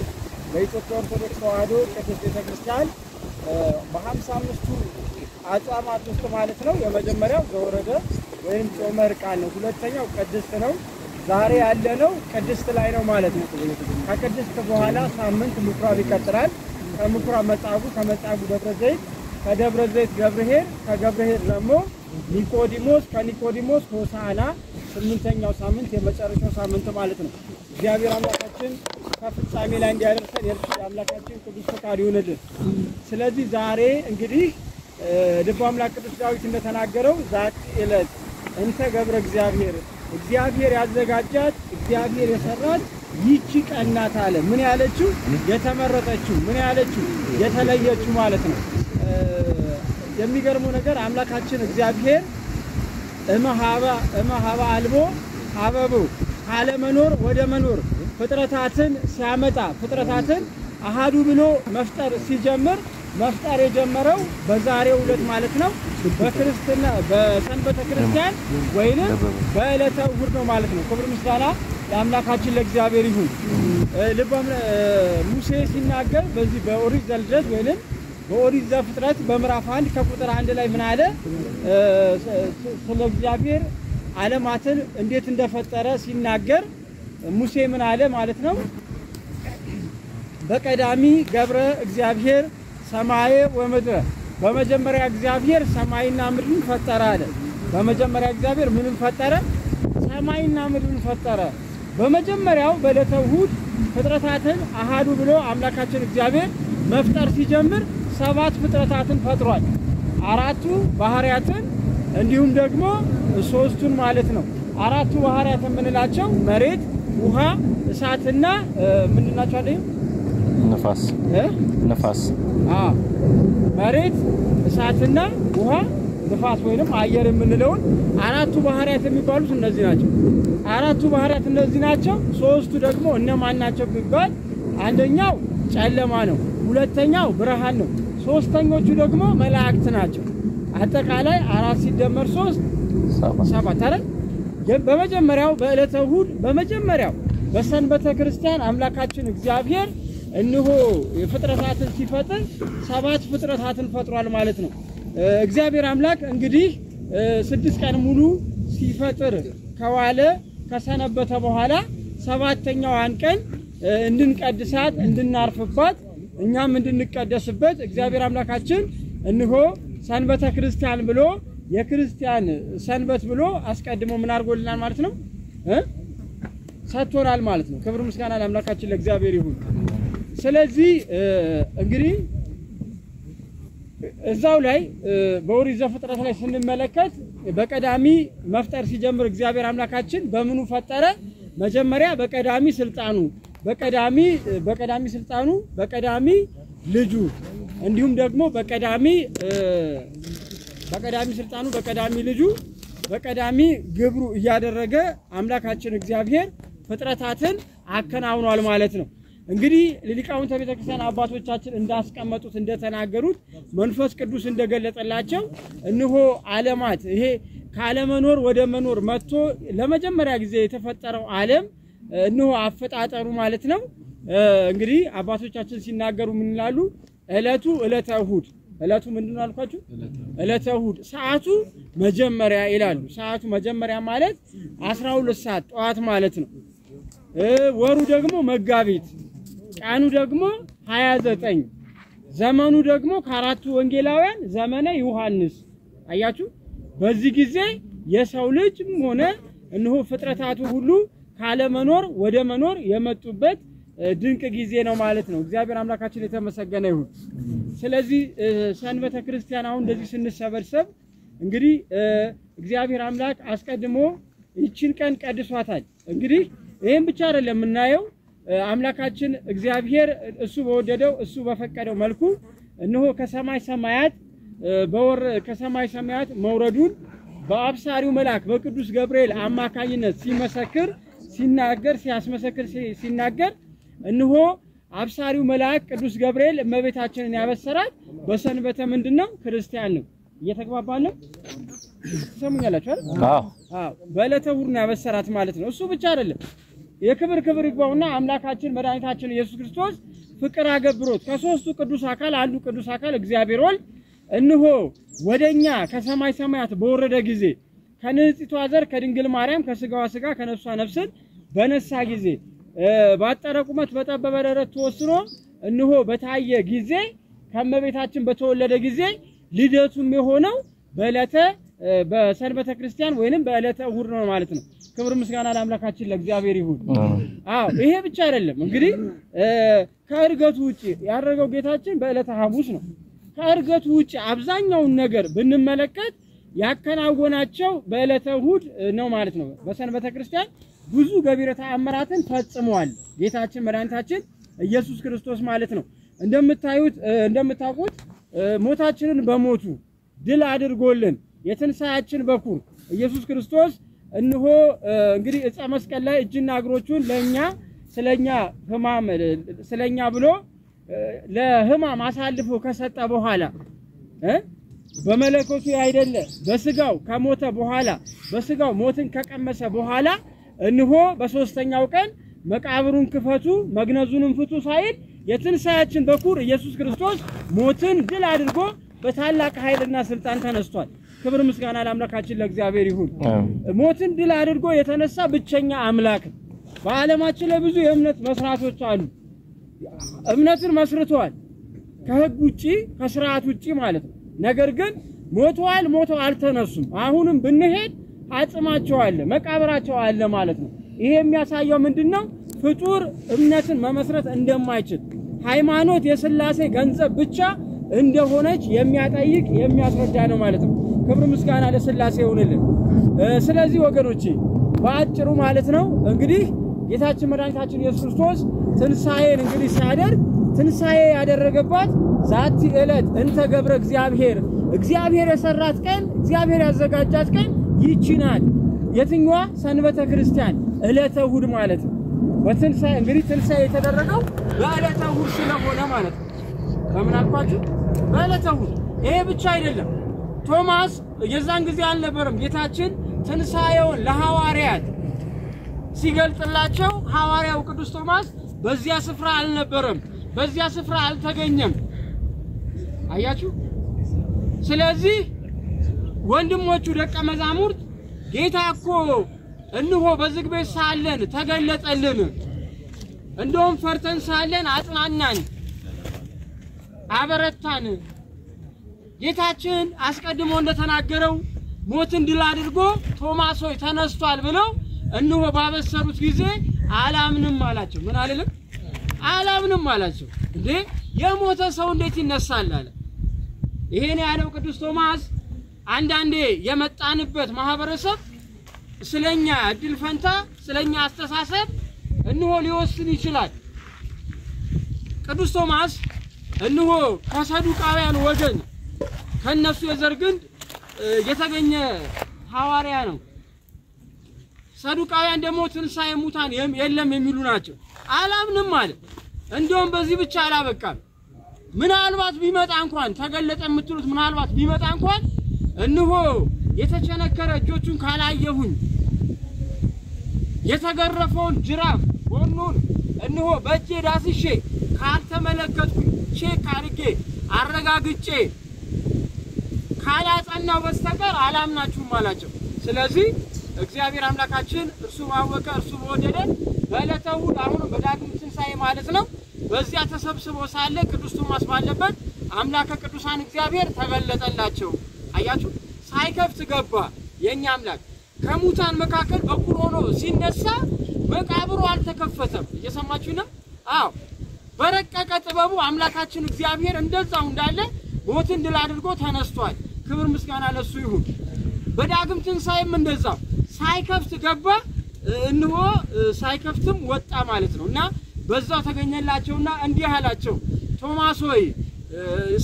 بيت الأرثوذكس تواهدو كتبت كريستيان. بهم سامستو عزامات مالتنا يوم جمرة زورده وين عمر كانوا كل تاني وقدستنا. ساري علنا وقدست لعنا مالتنا. هكدست بوهلا سامن كمقرابي كتران كمقراب متعبو دبرزيت كدبرزيت جبرهير كجبرهير لمو. نيكوديموس كنيكوديموس هو سانا سمنتين أو سامنت يبتشارش أو سامنت مالتنا. جابير الله كاتين كفت سامي لان جابر سيرش الله كاتين كبيس كاريونه ده. سلذي زاري إنجلي دبوم لا كتبت جاوي تندت أنا أجرو ذات إلاد. أنت جابرك جابير. جابير يعزز قاتجات جابير يسرّد يشيك النات على مني على شو يتمرّت شو مني على شو يتلاقي شو مالتنا. يمي كرمو نكر عملا كاتشين إخزابير إما هوا علمو هوا بو على منور وده منور فتراتاتن سامتا فتراتاتن أحدو بلو مفتر سيجمر مفتر يجمرو بزاري ولد مالتنا بكرستنا بسنبة كريستيان وين بلتا وردو مالتنا كبر مسلانا عملا كاتشين إخزابير يهون لبام موسى سيناقر بزي بأوريج دلجد وين بوري زفترات بمرافعان كفترة عند الله من على صلب جابير على معتل انديت اندفترة سيناجر موسى من على مالتنا بقى دامي جبرة جابير سماعه ومدرة بما جمرة جابير سماعي نامرين فترة على بما جمرة جابير من فترة سماعي نامرين فترة بما جمرة بلتوهود فترة عتل أحدو بلو عملاقات جابير مفتر سيجمر سبات فتراتاتن فترات عراتو بحرياتن انديهم دقمو سوستون مالتنو عراتو بحرياتن من الاتشو مريد وها ساعتنا من الاتشو عليهم نفاس نفاس مريد ساعتنا وها نفاس وينم عيار من اللون عراتو بحرياتن ميبالوس النزيناتشو عراتو بحرياتن النزيناتشو سوستو دقمو انما الناتشو بيبال عندنيو چلمانو ሁለተኛው ብርሃን ነው ሶስተኛው ደግሞ መላእክት ናቸው አጠቃላይ 4 ሲደመር 3 7 አይደል በመጀመሪያው በዕለተ እሁድ በመጀመሪያው በሰንበተ ክርስቲያን አምላካችን እግዚአብሔር እንሆ ፍጥረታትን ሲፈጥር ሰባት ፍጥረታትን ፈጥሯል ማለት ነው እግዚአብሔር አምላክ እንግዲህ 6 ቀን ሙሉ ሲፈጥር ከዋለ ከሰነበተ በኋላ ሰባተኛው አንቀን እንድንቀድሳት እንድናርፍባት እኛም እንድንቀደስበት እግዚአብሔር አምላካችን እንሆ ሰንበተ ክርስቲያን ብሎ የክርስቲያን ሰንበት ብሎ አስቀድሞ ምን አርጎልናል ማለት ነው ሰጥቶናል ማለት ነው ክብር ምስጋና ለአምላካችን ለእግዚአብሔር ይሁን ስለዚህ እንግዲህ እዛው ላይ በኦሪት ዘፍጥረት ላይ ስንመለከት በቀዳሚ መፍጠር ሲጀምር እግዚአብሔር አምላካችን በመኑ ፈጠረ መጀመሪያ በቀዳሚ ስልጣኑ በቀዳሚ ስልጣኑ በቀዳሚ ልጁ እንዲሁም ደግሞ በቀዳሚ ስልጣኑ በቀዳሚ ልጁ በቀዳሚ ግብሩ ያደረገ አምላካችን እግዚአብሔር ፍጥረታትን አከናውኗል ማለት ነው እንግዲህ ለሊቃውንተ ቤተ ክርስቲያን አባቶቻችን እንዳስቀመጡት እንደተናገሩት መንፈስ ቅዱስ እንደገለጸላቸው እንሆ ዓለማት ይሄ ካለመኖር ወደ መኖር መጥቶ ለመጀመሪያ ጊዜ የተፈጠረው ዓለም እንሆ አፈጣጠሩ ማለት ነው እንግዲህ አባቶቻችን ሲናገሩ ምን ይላሉ እለቱ እለተ እሁድ እለቱ ምንድነው አልኳችሁ እለተ እሁድ ሰዓቱ መጀመሪያ ይላሉ ሰዓቱ መጀመሪያ ማለት 12 ሰዓት ጧት ማለት ነው ወሩ ደግሞ መጋቢት ቀኑ ደግሞ 29 ዘመኑ ደግሞ ከአራቱ ወንጌላውያን ዘመነ ዮሐንስ አያችሁ በዚህ ጊዜ የሰው ልጅ ሆነ እንሆ ፍጥረታቱ ሁሉ ካለመኖር ወደ መኖር የመጡበት ድንቅ ጊዜ ነው ማለት ነው እግዚአብሔር አምላካችን የተመሰገነ ይሁን ስለዚህ ሰንበተ ክርስቲያን አሁን እንደዚህ ስንሰበርሰብ እንግዲህ እግዚአብሔር አምላክ አስቀድሞ ይችን ቀን ቀድሷታል እንግዲህ ይሄን ብቻ አይደለም እናየው አምላካችን እግዚአብሔር እሱ በወደደው እሱ በፈቀደው መልኩ እንሆ ከሰማይ ሰማያት መውረዱን በአብሳሪው መልአክ በቅዱስ ገብርኤል አማካኝነት ሲመሰክር ሲናገር ሲያስመሰክር ሲናገር እንሆ አብሳሪው መልአክ ቅዱስ ገብርኤል እመቤታችንን ያበሰራት በሰንበተ ምንድነው ክርስቲያን ነው እየተግባባን ነው سمعنا بلته ورنا بسرات مالتنا وسو بتشارل يكبر كبر يقبعنا عملاك هاتشين مرايك هاتشين يسوع كريستوس فكر عجبروت كسوس تو كدوس هكال عندو كدوس هكال إجزابيرول إنه ودنيا كسماي سمايات بورد عجزي كانت توازر كرنجل ماريم كسجوا سجوا كنفسه نفسه بنفسه عجزي باتراكمات بتببرر توصلون إنه بتعيي عجزي كم بيت هاتشين بتولد عجزي ليداتهم مهونو بلته بسربة كريستيان وينم بلته ورنا مالتنا كبر مسكانا الأملاك هاتشين لإجزابيري هون إيه بتشارل من قري كارجات وجه يارجوا بيت هاتشين بلته حموسنا كارجات وجه عبزاننا والنجر بنملكات يأكل عوجناتشوا بلته هود نوم مالتنا بسربة كريستيان ብዙ ገቢረታ አመራትን ፈጽመዋል ጌታችን መድኃኒታችን ኢየሱስ ክርስቶስ ማለት ነው እንደምታዩት እንደምታውቁት ሞታችንን በሞቱ ድል አድርጎልን የትንሳያችን በኩር ኢየሱስ ክርስቶስ እንሆ እንግዲህ ዕፀ መስቀል ላይ እጅና እግሮቹን ስለኛ ብሎ ለሕማም አሳልፎ ከሰጠ በኋላ በመለኮቱ አይደለ በስጋው ከሞተ በኋላ በስጋው ሞትን ከቀመሰ በኋላ እንሆ በሶስተኛው ቀን መቃብሩን ክፈቱ መግነዙንም ፍቱ ሳይል የትንሳያችን በኩር ኢየሱስ ክርስቶስ ሞትን ድል አድርጎ በታላቅ ኃይልና ስልጣን ተነስቷል ክብር ምስጋና ለአምላካችን ለእግዚአብሔር ይሁን ሞትን ድል አድርጎ የተነሳ ብቸኛ አምላክ በዓለማችን ለብዙ የእምነት መስራቾች አሉ እምነትን መስርቷል ከሕግ ውጪ ከሥርዓት ውጪ ማለት ነው ነገር ግን ሞተው አልተነሱም አሁንም ብንሄድ አጽማቸው አለ መቃብራቸው አለ ማለት ነው ይሄ የሚያሳየው ምንድነው ፍጡር እምነትን መመስረት እንደማይችል ሃይማኖት የሥላሴ ገንዘብ ብቻ እንደሆነች የሚያጠይቅ የሚያስረዳ ነው ማለት ነው ክብር ምስጋና ለሥላሴ ይሁንልን ስለዚህ ወገኖቼ ባጭሩ ማለት ነው እንግዲህ ጌታችን መድኃኒታችን ኢየሱስ ክርስቶስ ትንሳኤን እንግዲህ ሲያደርግ ትንሳኤ ያደረገባት ዛቲ ዕለት እንተ ገብረ እግዚአብሔር የሰራት ቀን እግዚአብሔር ያዘጋጃት ቀን ይቺናል የትኛዋ ሰንበተ ክርስቲያን ዕለተ እሁድ ማለት ነው ወትንሳኤ እንግዲህ ትንሳኤ የተደረገው በዕለተ እሁድ ስለሆነ ማለት ነው ከምን አልኳችሁ በዕለተ እሁድ ይሄ ብቻ አይደለም ቶማስ የዛን ጊዜ አልነበረም ጌታችን ትንሳኤውን ለሐዋርያት ሲገልጥላቸው ሐዋርያው ቅዱስ ቶማስ በዚያ ስፍራ አልነበረም በዚያ ስፍራ አልተገኘም አያችሁ ስለዚህ ወንድሞቹ ደቀ መዛሙርት ጌታኮ እንሆ በዝግ ቤት ሳለን ተገለጠልን እንደውም ፈርተን ሳለን አጽናናን አበረታን ጌታችን አስቀድሞ እንደተናገረው ሞትን ድል አድርጎ ቶማስ ሆይ ተነስቷል ብለው እንሆ ባበሰሩት ጊዜ አላምንም አላቸው ምን አለልም አላምንም አላቸው እንዴ የሞተ ሰው እንዴት ይነሳል አለ ይሄን ያለው ቅዱስ ቶማስ አንዳንዴ የመጣንበት ማህበረሰብ ስለኛ እድል ፈንታ ስለኛ አስተሳሰብ እንሆ ሊወስን ይችላል ቅዱስ ቶማስ እንሆ ከሰዱቃውያን ወገን ከነሱ የዘርግንድ የተገኘ ሐዋርያ ነው ሰዱቃውያን ደግሞ ትንሳኤ ሙታን የለም የሚሉ ናቸው አላምንም ማለት እንደውም በዚህ ብቻ አላበቃም ምናልባት ቢመጣ እንኳን ተገለጠ የምትሉት ምናልባት ቢመጣ እንኳን እንሆ የተቸነከረ እጆቹን ካላየሁኝ የተገረፈውን ጅራፍ ወንኑን እንሆ በእጄ ዳስሼ ካልተመለከትኩኝ ቼክ አድርጌ አረጋግጬ ካላጸናው በስተቀር አላምናችሁም አላቸው ስለዚህ እግዚአብሔር አምላካችን እርሱ ባወቀ እርሱ በወደደ በለተው አሁን በዳግም ትንሳኤ ማለት ነው በዚያ ተሰብስቦ ሳለ ቅዱስ ቶማስ ባለበት አምላከ ቅዱሳን እግዚአብሔር ተገለጠላቸው አያችሁ ሳይከፍት ገባ የኛ አምላክ ከሙታን መካከል በኩር ሆኖ ሲነሳ መቃብሩ አልተከፈተም እየሰማችሁ ነው አዎ በረቀቀ ጥበቡ አምላካችን እግዚአብሔር እንደዛው እንዳለ ሞትን ድል አድርጎ ተነስቷል ክብር ምስጋና ለሱ ይሁን በዳግም ትንሳኤም እንደዛው ሳይከፍት ገባ እንሆ ሳይከፍትም ወጣ ማለት ነውና በዛው ተገኘላቸውና እንዲህ አላቸው ቶማስ ሆይ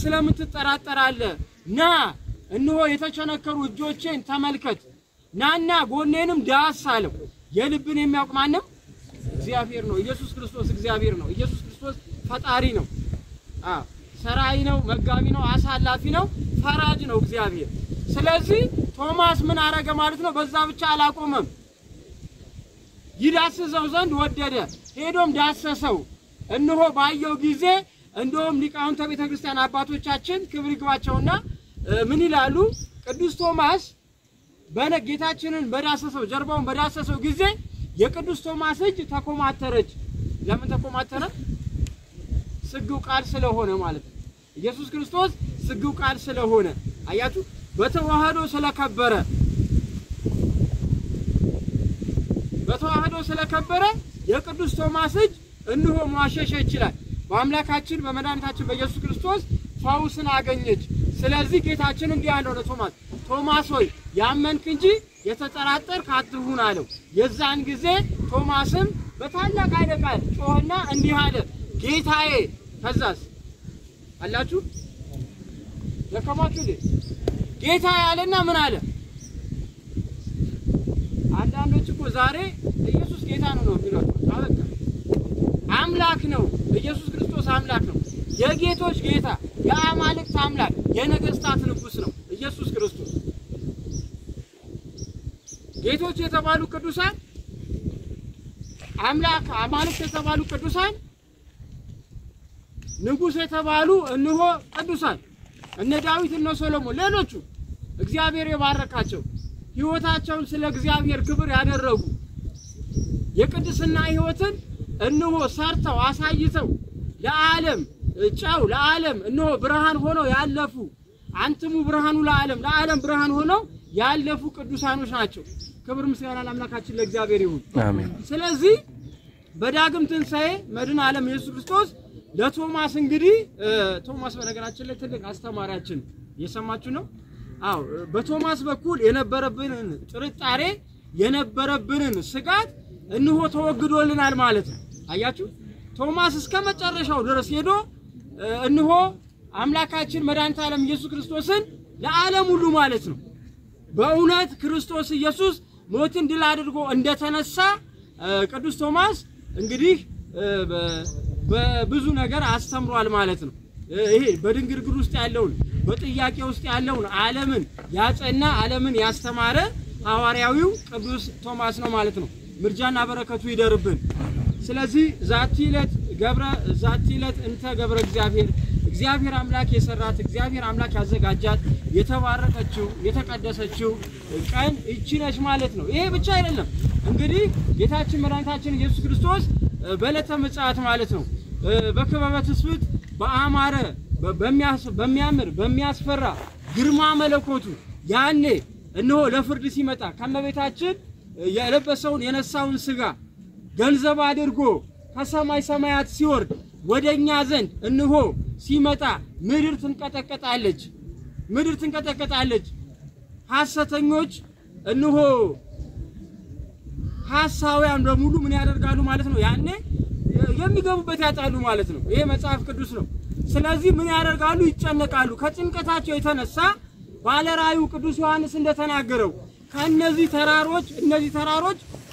ስለምትጠራጠራለህ ና እንሆ የተቸነከሩ እጆቼን ተመልከት ናና ጎኔንም ዳስ አለው የልብን የሚያውቅ ማንም እግዚአብሔር ነው ኢየሱስ ክርስቶስ እግዚአብሔር ነው ኢየሱስ ክርስቶስ ፈጣሪ ነው ሰራይ ነው መጋቢ ነው አሳላፊ ነው ፈራጅ ነው እግዚአብሔር ስለዚህ ቶማስ ምን አረገ ማለት ነው በዛ ብቻ አላቆመም ይዳስሰው ዘንድ ወደደ ሄዶም ዳሰሰው እንሆ ባየው ጊዜ እንደውም ሊቃውንተ ቤተ ክርስቲያን አባቶቻችን ክብር ይግባቸውና ምን ይላሉ ቅዱስ ቶማስ በነጌታችንን በዳሰሰው ጀርባውን በዳሰሰው ጊዜ የቅዱስ ቶማስ እጅ ተቆማተረች ለምን ተቆማተረ ስግው ቃል ስለሆነ ማለት ነው ኢየሱስ ክርስቶስ ስግው ቃል ስለሆነ አያቱ በተዋህዶ ስለከበረ የቅዱስ ቶማስ እጅ እንሆ ማሸሽ ይችላል በአምላካችን በመድኃኒታችን በኢየሱስ ክርስቶስ ፋውስን አገኘች ስለዚህ ጌታችን እንዲህ አለው ለቶማስ ቶማስ ሆይ ያመንክ እንጂ የተጠራጠርክ አትሁን አለው የዛን ጊዜ ቶማስም በታላቅ አይደቃል ጮህና እንዲህ አለ ጌታዬ ተዛዝ አላችሁ ለከማችሁ ጌታ ያለና ምን አለ አንዳንዶች እኮ ዛሬ ኢየሱስ ጌታ ነው ነው ይላሉ አበቃ አምላክ ነው ኢየሱስ ክርስቶስ አምላክ ነው የጌቶች ጌታ የአማልክት አምላክ የነገስታት ንጉስ ነው ኢየሱስ ክርስቶስ ጌቶች የተባሉ ቅዱሳን አምላክ አማልክት የተባሉ ቅዱሳን ንጉስ የተባሉ እንሆ ቅዱሳን እነ ዳዊት እና ሶሎሞን ሌሎቹ እግዚአብሔር የባረካቸው ህይወታቸውን ስለ እግዚአብሔር ክብር ያደረጉ የቅድስና ህይወትን እንሆ ሰርተው አሳይተው ለዓለም ጫው ለዓለም እንሆ ብርሃን ሆነው ያለፉ አንተሙ ብርሃኑ ለዓለም ብርሃን ሆነው ያለፉ ቅዱሳኖች ናቸው ክብር ምስጋና ለአምላካችን ለእግዚአብሔር ይሁን አሜን ስለዚህ በዳግም ትንሳኤ መድኃኔ ዓለም ኢየሱስ ክርስቶስ ለቶማስ እንግዲህ ቶማስ በነገራችን ላይ ትልቅ አስተማሪያችን የሰማችሁ ነው አው በቶማስ በኩል የነበረብንን ጥርጣሬ የነበረብንን ስጋት እንሆ ተወግዶልናል ማለት ነው አያችሁ ቶማስ እስከመጨረሻው ድረስ ሄዶ እንሆ አምላካችን መድኃኒተ ዓለም ኢየሱስ ክርስቶስን ለዓለም ሁሉ ማለት ነው በእውነት ክርስቶስ ኢየሱስ ሞትን ድል አድርጎ እንደተነሳ ቅዱስ ቶማስ እንግዲህ በብዙ ነገር አስተምሯል ማለት ነው ይሄ በድንግርግር ውስጥ ያለውን በጥያቄ ውስጥ ያለውን ዓለምን ያጸና ዓለምን ያስተማረ ሐዋርያዊው ቅዱስ ቶማስ ነው ማለት ነው ምርጃና በረከቱ ይደርብን ስለዚህ ዛቲለት እንተ ገብረ እግዚአብሔር እግዚአብሔር አምላክ የሰራት እግዚአብሔር አምላክ ያዘጋጃት የተባረከችው የተቀደሰችው ቀን እቺ ነሽ ማለት ነው ይሄ ብቻ አይደለም እንግዲህ ጌታችን መድኃኒታችን ኢየሱስ ክርስቶስ በለተ መጻት ማለት ነው በከበበ ትስብት በአማረ በሚያምር በሚያስፈራ ግርማ መለኮቱ ያኔ እንሆ ለፍርድ ሲመጣ ከመቤታችን የለበሰውን የነሳውን ስጋ ገንዘብ አድርጎ ከሰማይ ሰማያት ሲወርድ ወደኛ ዘንድ እንሆ ሲመጣ ምድር ትንቀጠቀጣለች ሐሰተኞች እንሆ ሐሳውያን በሙሉ ምን ያደርጋሉ ማለት ነው ያኔ የሚገቡበት ያጣሉ ማለት ነው ይሄ መጽሐፍ ቅዱስ ነው ስለዚህ ምን ያደርጋሉ ይጨነቃሉ ከጭንቀታቸው የተነሳ ባለራዩ ቅዱስ ዮሐንስ እንደተናገረው ከነዚህ ተራሮች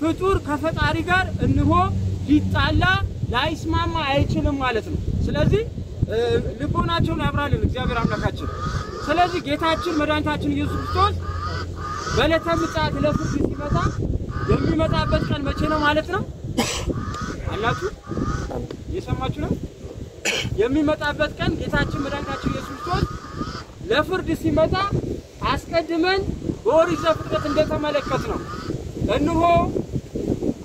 ፍጡር ከፈጣሪ ጋር እንሆ ሊጣላ ላይስማማ አይችልም ማለት ነው ስለዚህ ልቦናቸውን ያብራልን እግዚአብሔር አምላካችን ስለዚህ ጌታችን መድኃኒታችን ኢየሱስ ክርስቶስ በለተ ምጽአት ለፍርድ ሲመጣ የሚመጣበት ቀን መቼ ነው ማለት ነው አላችሁ የሰማችሁ ነው የሚመጣበት ቀን ጌታችን መድኃኒታችን ኢየሱስ ክርስቶስ ለፍርድ ሲመጣ አስቀድመን በኦሪት ዘፍጥረት እንደተመለከትነው እንሆ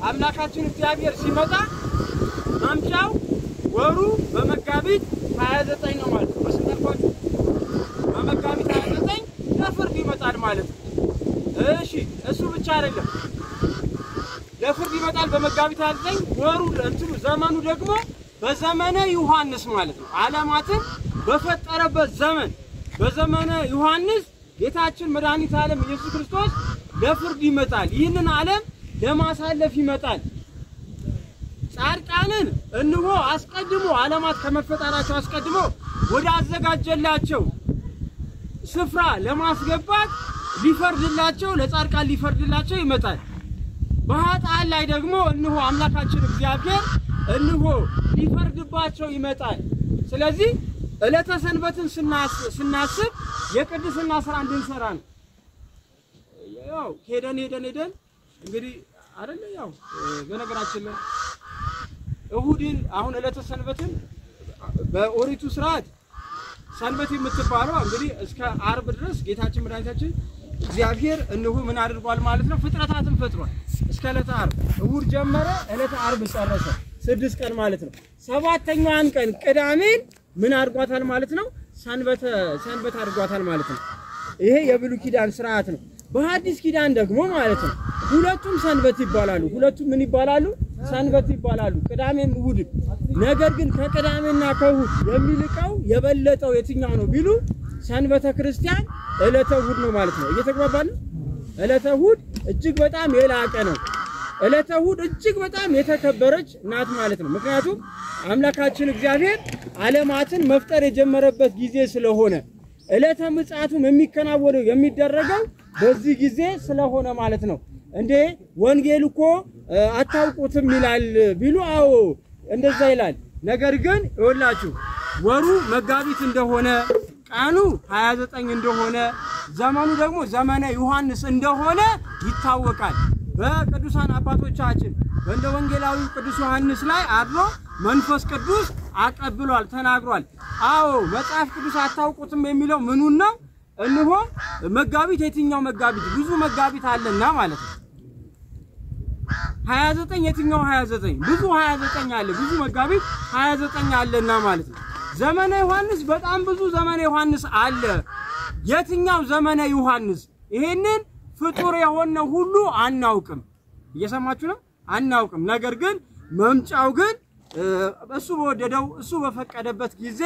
አምላካችን እግዚአብሔር ሲመጣ ማምጫው ወሩ በመጋቢት 29 ነው ማለት ነው ስለዚህ በመጋቢት 29 ለፍርድ ይመጣል ማለት ነው እሺ እሱ ብቻ አይደለም ለፍርድ ይመጣል በመጋቢት 29 ወሩ እንትኑ ዘመኑ ደግሞ በዘመነ ዮሐንስ ማለት ነው ዓለማትን በፈጠረበት ዘመን በዘመነ ዮሐንስ ጌታችን መድኃኒተ ዓለም ኢየሱስ ክርስቶስ ለፍርድ ይመጣል ይህንን ዓለም ለማሳለፍ ይመጣል ጻድቃንን እንሆ አስቀድሞ ዓለማት ከመፈጠራቸው አስቀድሞ ወደ አዘጋጀላቸው ስፍራ ለማስገባት ሊፈርድላቸው ለጻድቃን ሊፈርድላቸው ይመጣል በኃጥአን ላይ ደግሞ እንሆ አምላካችን እግዚአብሔር እንሆ ሊፈርድባቸው ይመጣል ስለዚህ ዕለተ ሰንበትን ስናስብ የቅድስና ሥራ እንድንሰራ ነው ያው ሄደን እንግዲህ አይደል ያው በነገራችን ላይ እሁድን አሁን ዕለተ ሰንበትን በኦሪቱ ሥርዓት ሰንበት የምትባለው እንግዲህ እስከ ዓርብ ድረስ ጌታችን መድኃኒታችን እግዚአብሔር እንሆ ምን አድርጓል ማለት ነው ፍጥረታትን ፈጥሯል እስከ ዕለተ ዓርብ እሁድ ጀመረ ዕለተ ዓርብ ጸረሰ 6 ቀን ማለት ነው ሰባተኛዋን ቀን ቅዳሜን ምን አርጓታል ማለት ነው ሰንበት አርጓታል ማለት ነው ይሄ የብሉይ ኪዳን ሥርዓት ነው በሐዲስ ኪዳን ደግሞ ማለት ነው ሁለቱም ሰንበት ይባላሉ ሁለቱም ምን ይባላሉ ሰንበት ይባላሉ ቅዳሜም እሁድ ነገር ግን ከቅዳሜና ከእሁድ የሚልቀው የበለጠው የትኛው ነው ቢሉ ሰንበተ ክርስቲያን ዕለተ እሁድ ነው ማለት ነው እየተቀባባሉ ዕለተ እሁድ እጅግ በጣም የላቀ ነው ዕለተ እሁድ እጅግ በጣም የተከበረች ናት ማለት ነው ምክንያቱም አምላካችን እግዚአብሔር ዓለማትን መፍጠር የጀመረበት ጊዜ ስለሆነ ዕለተ ምጽአቱም የሚከናወነው የሚደረገው በዚህ ጊዜ ስለሆነ ማለት ነው እንዴ ወንጌል እኮ አታውቁትም ይላል ቢሉ አዎ እንደዛ ይላል ነገር ግን ይወላችሁ ወሩ መጋቢት እንደሆነ ቀኑ 29 እንደሆነ ዘመኑ ደግሞ ዘመነ ዮሐንስ እንደሆነ ይታወቃል በቅዱሳን አባቶቻችን በእንደ ወንጌላዊ ቅዱስ ዮሐንስ ላይ አድሮ መንፈስ ቅዱስ አቀብሏል ተናግሯል አዎ መጽሐፍ ቅዱስ አታውቁትም የሚለው ምኑን ነው እንሆ መጋቢት የትኛው መጋቢት ብዙ መጋቢት አለና ማለት ነው 29 የትኛው 29 ብዙ 29 አለ ብዙ መጋቢት 29 አለና ማለት ነው ዘመነ ዮሐንስ በጣም ብዙ ዘመነ ዮሐንስ አለ የትኛው ዘመነ ዮሐንስ ይሄንን ፍጡር የሆነ ሁሉ አናውቅም እየሰማችሁ ነው አናውቅም ነገር ግን መምጫው ግን እሱ ወደደው እሱ በፈቀደበት ጊዜ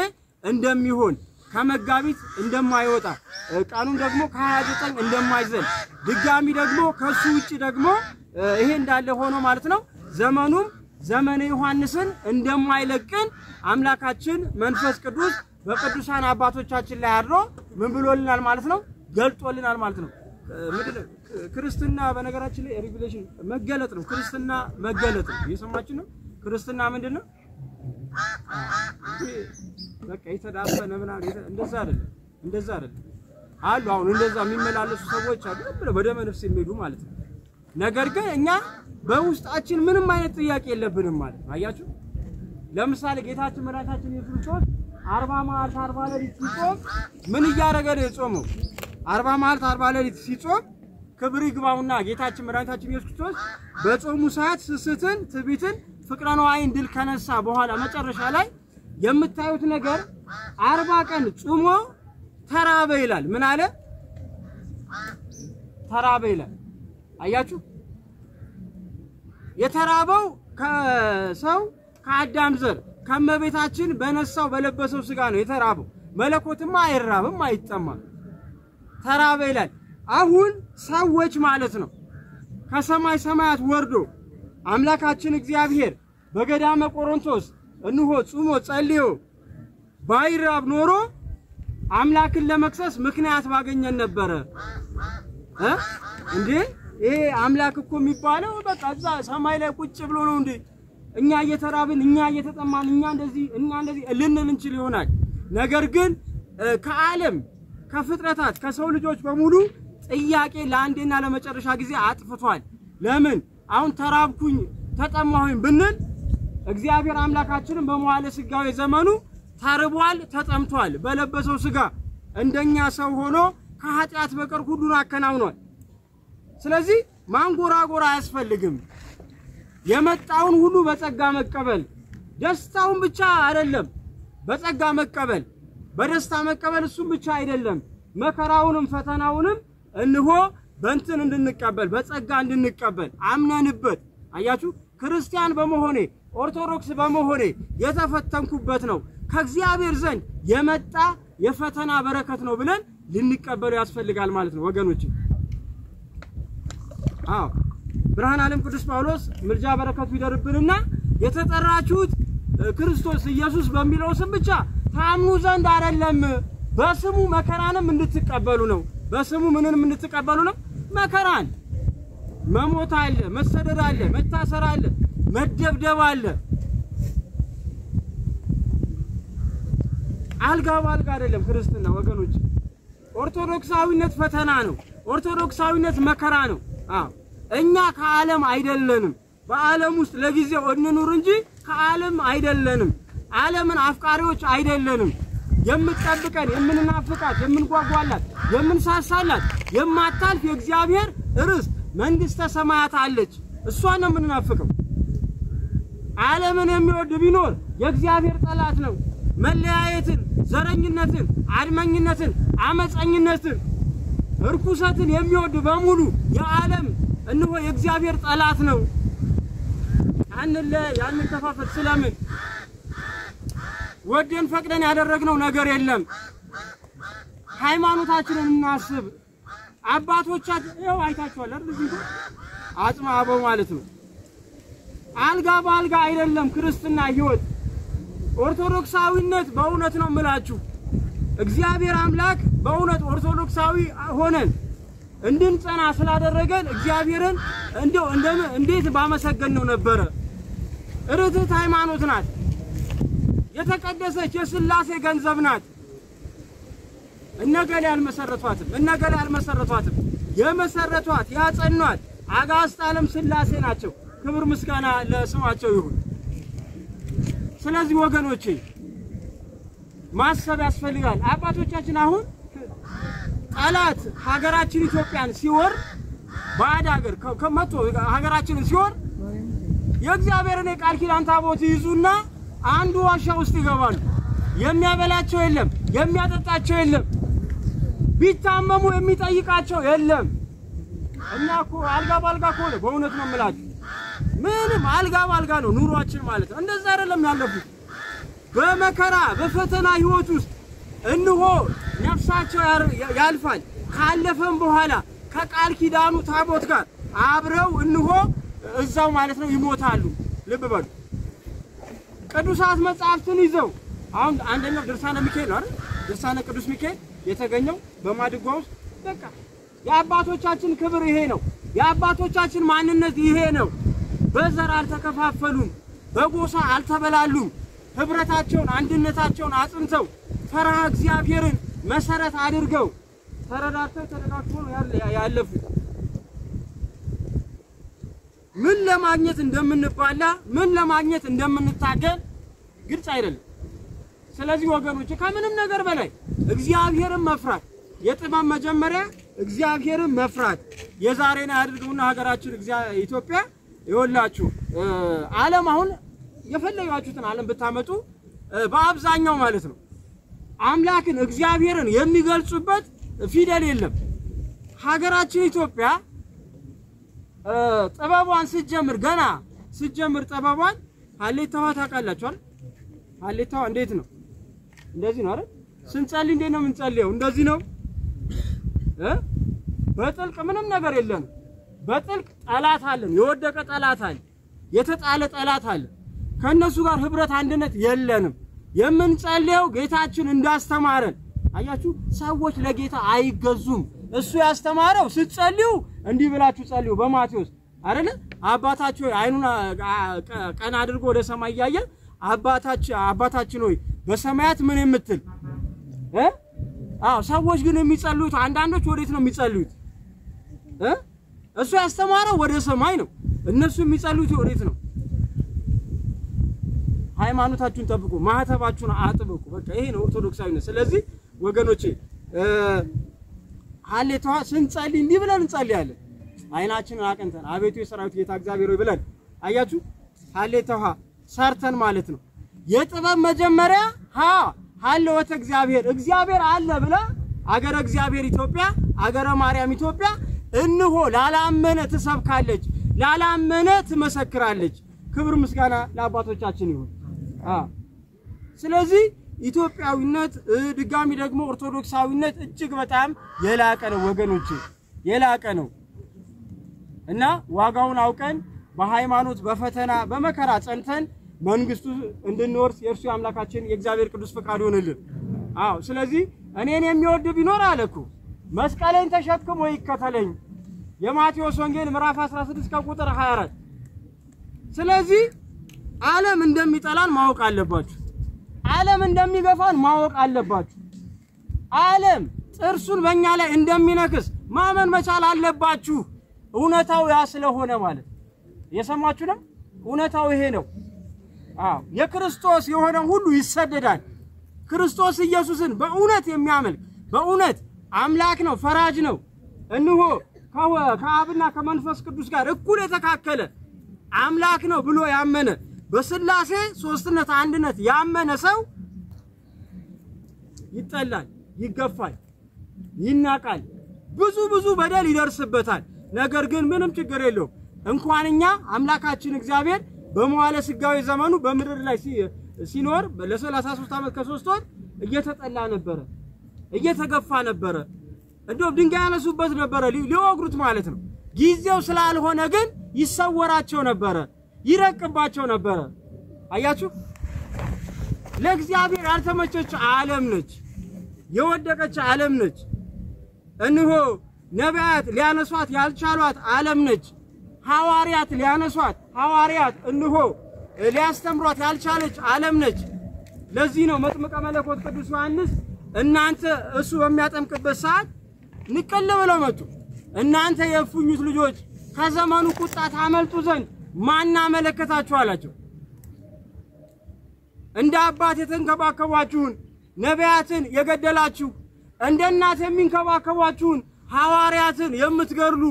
እንደሚሆን ከመጋቢት እንደማይወጣ ቃሉን ደግሞ ከ29 እንደማይዘል ድጋሚ ደግሞ ከሱ ውጪ ደግሞ ይሄ እንዳለ ሆኖ ማለት ነው ዘመኑም ዘመነ ዮሐንስን እንደማይለቅን አምላካችን መንፈስ ቅዱስ በቅዱሳን አባቶቻችን ላይ አድሮ ምን ብሎልናል ማለት ነው ገልጦልናል ማለት ነው ክርስትና በነገራችን ላይ ሪቪሌሽን መገለጥ ነው ክርስትና መገለጥ ነው እየሰማችሁ ነው ክርስትና ምንድነው በቃ ይተዳፈነ ምናል እንደዛ አይደለም አሉ አሁን እንደዛ የሚመላለሱ ሰዎች አሉ በደመ ነፍስ የሚሄዱ ማለት ነው ነገር ግን እኛ በውስጣችን ምንም አይነት ጥያቄ የለብንም ማለት አያችሁ ለምሳሌ ጌታችን መድኃኒታችን ኢየሱስ ክርስቶስ 40 መዓልት 40 ሌሊት ሲጾም ምን ያደረገ ነው የጾመው 40 መዓልት 40 ሌሊት ሲጾም ክብር ይግባውና ጌታችን መድኃኒታችን ኢየሱስ ክርስቶስ በጾሙ ሰዓት ስስትን ትዕቢትን ፍቅረ ነዋይን ድል ከነሳ በኋላ መጨረሻ ላይ የምታዩት ነገር 40 ቀን ጾሞ ተራበ ይላል ምን አለ ተራበ ይላል አያችሁ የተራበው ከሰው ከአዳም ዘር ከመቤታችን በነሳው በለበሰው ስጋ ነው የተራበው መለኮትማ አይራብም አይጠማም ተራበ ይላል አሁን ሰዎች ማለት ነው ከሰማይ ሰማያት ወርዶ አምላካችን እግዚአብሔር በገዳመ ቆሮንቶስ እንሆ ጾሞ ጸልዮ ባይራብ ኖሮ አምላክን ለመክሰስ ምክንያት ባገኘን ነበር እንዴ ይሄ አምላክ እኮ የሚባለው በቃ እዛ ሰማይ ላይ ቁጭ ብሎ ነው እንዴ እኛ እየተራብን እኛ እየተጠማን እኛ እንደዚህ ልንን እንችል ይሆናል ነገር ግን ከዓለም ከፍጥረታት ከሰው ልጆች በሙሉ ጥያቄ ለአንዴና ለመጨረሻ ጊዜ አጥፍቷል ለምን አሁን ተራብኩኝ ተጠማሁኝ ብንል እግዚአብሔር አምላካችንን በመዋለ ስጋው ዘመኑ ታርቧል ተጠምቷል በለበሰው ስጋ እንደኛ ሰው ሆኖ ከኃጢአት በቀር ሁሉን አከናውኗል ስለዚህ ማንጎራጎራ ያስፈልግም የመጣውን ሁሉ በጸጋ መቀበል ደስታውን ብቻ አይደለም በጸጋ መቀበል በደስታ መቀበል እሱ ብቻ አይደለም መከራውንም ፈተናውንም እንሆ በእንትን እንድንቀበል በጸጋ እንድንቀበል አምነንበት አያችሁ ክርስቲያን በመሆኔ ኦርቶዶክስ በመሆኔ የተፈተንኩበት ነው ከእግዚአብሔር ዘንድ የመጣ የፈተና በረከት ነው ብለን لنقبلوا يسفلغال معناتنو وغنوچي አዎ ብርሃን ዓለም ቅዱስ ጳውሎስ ምርጃ በረከቱ ይደርብልና የተጠራችሁት ክርስቶስ ኢየሱስ በሚለው ስም ብቻ ታምኑ ዘንድ አይደለም በስሙ መከራንም እንድትቀበሉ ነው በስሙ ምንንም እንድትቀበሉ ነው መከራን መሞት አለ መሰደድ አለ መታሰር አለ መደብደብ አለ አልጋ ባልጋ አይደለም ክርስትና ወገኖች ኦርቶዶክሳዊነት ፈተና ነው ኦርቶዶክሳዊነት መከራ ነው እኛ ከዓለም አይደለንም በዓለም ውስጥ ለጊዜው እንኑር እንጂ ከዓለም አይደለንም ዓለምን አፍቃሪዎች አይደለንም የምትጠብቀን የምንናፍቃት የምንጓጓላት የምንሳሳላት የማታልፍ የእግዚአብሔር ርስት መንግስተ ሰማያት አለች እሷን ነው የምንናፍቀው ዓለምን የሚወድ ቢኖር የእግዚአብሔር ጠላት ነው መለያየትን ዘረኝነትን አድመኝነትን አመጻኝነትን እርኩሰትን የሚወድ በሙሉ የዓለም እንሆ የእግዚአብሔር ጠላት ነው አንለ ያን ተፋፈት ስለምን ወደን ፈቅደን ያደረግነው ነገር የለም ሃይማኖታችንን እናስብ አባቶቻችን ይኸው አይታችኋል አይደል እንዴ አጽማ አበው ማለት ነው አልጋ ባልጋ አይደለም ክርስትና ህይወት ኦርቶዶክሳዊነት በእውነት ነው ምላችሁ እግዚአብሔር አምላክ በእውነት ኦርቶዶክሳዊ ሆነን እንድንጸና ስላደረገን እግዚአብሔርን እንዴት ባመሰገነው ነበር እርትዕት ሃይማኖት ናት የተቀደሰች የሥላሴ ገንዘብ ናት እነገለ ያልመሰረቷት የመሰረቷት ያጸኗት አጋዕዝተ ዓለም ሥላሴ ናቸው ክብር ምስጋና ለስማቸው ይሁን ስለዚህ ወገኖቼ ማሰብ ያስፈልጋል አባቶቻችን አሁን ጠላት ሀገራችን ኢትዮጵያን ሲወር ባዳ ሀገር ከመቶ ሀገራችን ሲወር የእግዚአብሔርን ቃል ኪዳን ታቦት ይዙና አንዱ ዋሻ ውስጥ ይገባሉ የሚያበላቸው የለም የሚያጠጣቸው የለም ቢታመሙ የሚጠይቃቸው የለም እናኮ አልጋ ባልጋ ኮለ በእውነት ነው ማለት ምንም አልጋ ባልጋ ነው ኑሯችን ማለት እንደዛ አይደለም ያለፉት በመከራ በፈተና ህይወት ውስጥ እንሆ ነፍሳቸው ያልፋል ካለፈም በኋላ ከቃል ኪዳኑ ታቦት ጋር አብረው እንሆ እዛው ማለት ነው ይሞታሉ ልብ በሉ ቅዱሳት መጻሕፍትን ይዘው አሁን አንደኛው ድርሳነ ሚካኤል አይደል ድርሳነ ቅዱስ ሚካኤል የተገኘው በማድጓው በቃ የአባቶቻችን ክብር ይሄ ነው የአባቶቻችን ማንነት ይሄ ነው በዘር አልተከፋፈሉም በጎሳ አልተበላሉም ህብረታቸውን አንድነታቸውን አጽንተው ፈራህ እግዚአብሔርን መሰረት አድርገው ተረዳተው ያለፉ ምን ለማግኘት እንደምንባላ ምን ለማግኘት እንደምንታገል ግልጽ አይደለም ስለዚህ ወገኖች ከምንም ነገር በላይ እግዚአብሔርን መፍራት የጥበብ መጀመሪያ እግዚአብሔርን መፍራት የዛሬን አድርገውና ሀገራችን ኢትዮጵያ ይወላችሁ ዓለም አሁን የፈለጋችሁትን ዓለም ብታመጡ በአብዛኛው ማለት ነው አምላክን እግዚአብሔርን የሚገልጹበት ፊደል የለም ሀገራችን ኢትዮጵያ ጥበቧን ገና ስትጀምር ጥበቧን ሀሌታዋ ታቃላችሁ አይደል ሀሌታዋ እንዴት ነው እንደዚህ ነው አይደል ስንጸልይ እንዴት ነው ምንጸልየው እንደዚህ ነው በጥልቅ ምንም ነገር የለም በጥልቅ ጠላት አለን የወደቀ ጠላት አለ የተጣለ ጠላት አለ ከነሱ ጋር ህብረት አንድነት የለንም የምንጸልየው ጌታችን እንዳስተማረን አያችሁ ሰዎች ለጌታ አይገዙም እሱ ያስተማረው ስትጸልዩ እንዲህ ብላችሁ ጸልዩ በማቴዎስ አይደል አባታችሁ አይኑን ቀና አድርጎ ወደ ሰማይ ያየ አባታችን ሆይ በሰማያት ምን የምትል አዎ ሰዎች ግን የሚጸልዩት አንዳንዶች ወዴት ነው የሚጸልዩት እሱ ያስተማረው ወደ ሰማይ ነው እነሱ የሚጸልዩት ወዴት ነው ሃይማኖታችሁን ተጠብቁ ማህተባችሁን አጥብቁ በቃ ይሄ ነው ኦርቶዶክሳዊነት ስለዚህ ወገኖቼ ሀሌታዋ ስንጸልይ እንዲህ ብለን እንጸልያለን አይናችንን አቀንተን አቤቱ የሰራዊት ጌታ እግዚአብሔር ሆይ ብለን አያችሁ ሀሌታዋ ሰርተን ማለት ነው የጥበብ መጀመሪያ ሀለወተ እግዚአብሔር አለ ብለ አገረ እግዚአብሔር ኢትዮጵያ አገረ ማርያም ኢትዮጵያ እንሆ ላላመነ ትሰብካለች ላላመነ ትመሰክራለች ክብር ምስጋና ለአባቶቻችን ይሁን ስለዚህ ኢትዮጵያዊነት ድጋሚ ደግሞ ኦርቶዶክሳዊነት እጅግ በጣም የላቀ ነው ወገኖቼ የላቀ ነው እና ዋጋውን አውቀን በሃይማኖት በፈተና በመከራ ጸንተን መንግስቱ እንድንወርስ የርሱ አምላካችን የእግዚአብሔር ቅዱስ ፍቃድ ይሆንልን አዎ ስለዚህ እኔን የሚወድ ቢኖር አለኩ መስቀሌን ተሸክሞ ይከተለኝ የማቴዎስ ወንጌል ምዕራፍ 16 ቁጥር 24 ስለዚህ ዓለም እንደሚጠላን ማወቅ አለባችሁ ዓለም እንደሚገፋን ማወቅ አለባችሁ ዓለም ጥርሱን በእኛ ላይ እንደሚነክስ ማመን መቻል አለባችሁ እውነታው ያ ስለሆነ ማለት የሰማችሁ ነው እውነታው ይሄ ነው አዎ የክርስቶስ የሆነ ሁሉ ይሰደዳል ክርስቶስ ኢየሱስን በእውነት የሚያመልክ በእውነት አምላክ ነው ፈራጅ ነው እንሆ ከአብና ከመንፈስ ቅዱስ ጋር እኩል የተካከለ አምላክ ነው ብሎ ያመነ በስላሴ ሶስትነት አንድነት ያመነ ሰው ይጠላል ይገፋል ይናቃል ብዙ በደል ይደርስበታል ነገር ግን ምንም ችግር የለው እንኳንኛ አምላካችን እግዚአብሔር በመዋለ ስጋዊ ዘመኑ በመድር ላይ ሲኖር ለ33 ዓመት ከ3 ወር እየተጠላ ነበር እየተገፋ ነበር እንደው ድንጋይ ያነሱበት ነበር ሊወግሩት ማለት ነው ጊዜው ስላልሆነ ግን ይሰወራቸው ነበር ይረቅባቸው ነበር አያችሁ ለእግዚአብሔር አልተመቸች ዓለም ነች የወደቀች ዓለም ነች እንሆ ነቢያት ሊያነሷት ያልቻሏት ዓለም ነች ሐዋርያት ሊያነሷት ሐዋርያት እንሆ ሊያስተምሯት ያልቻለች ዓለም ነች ለዚህ ነው መጥምቀ መለኮት ቅዱስ ዮሐንስ እናንተ እሱ በሚያጠምቅበት ሰዓት ንቀለ ብለው መጡ እናንተ የፉኙት ልጆች ከዘመኑ ቁጣ ታመልጡ ዘንድ ማና መለከታችሁ አላችሁ እንደ አባት የተንከባከባችሁን ነቢያትን የገደላችሁ እንደ እናት የሚንከባከባችሁን ሐዋርያትን የምትገርሉ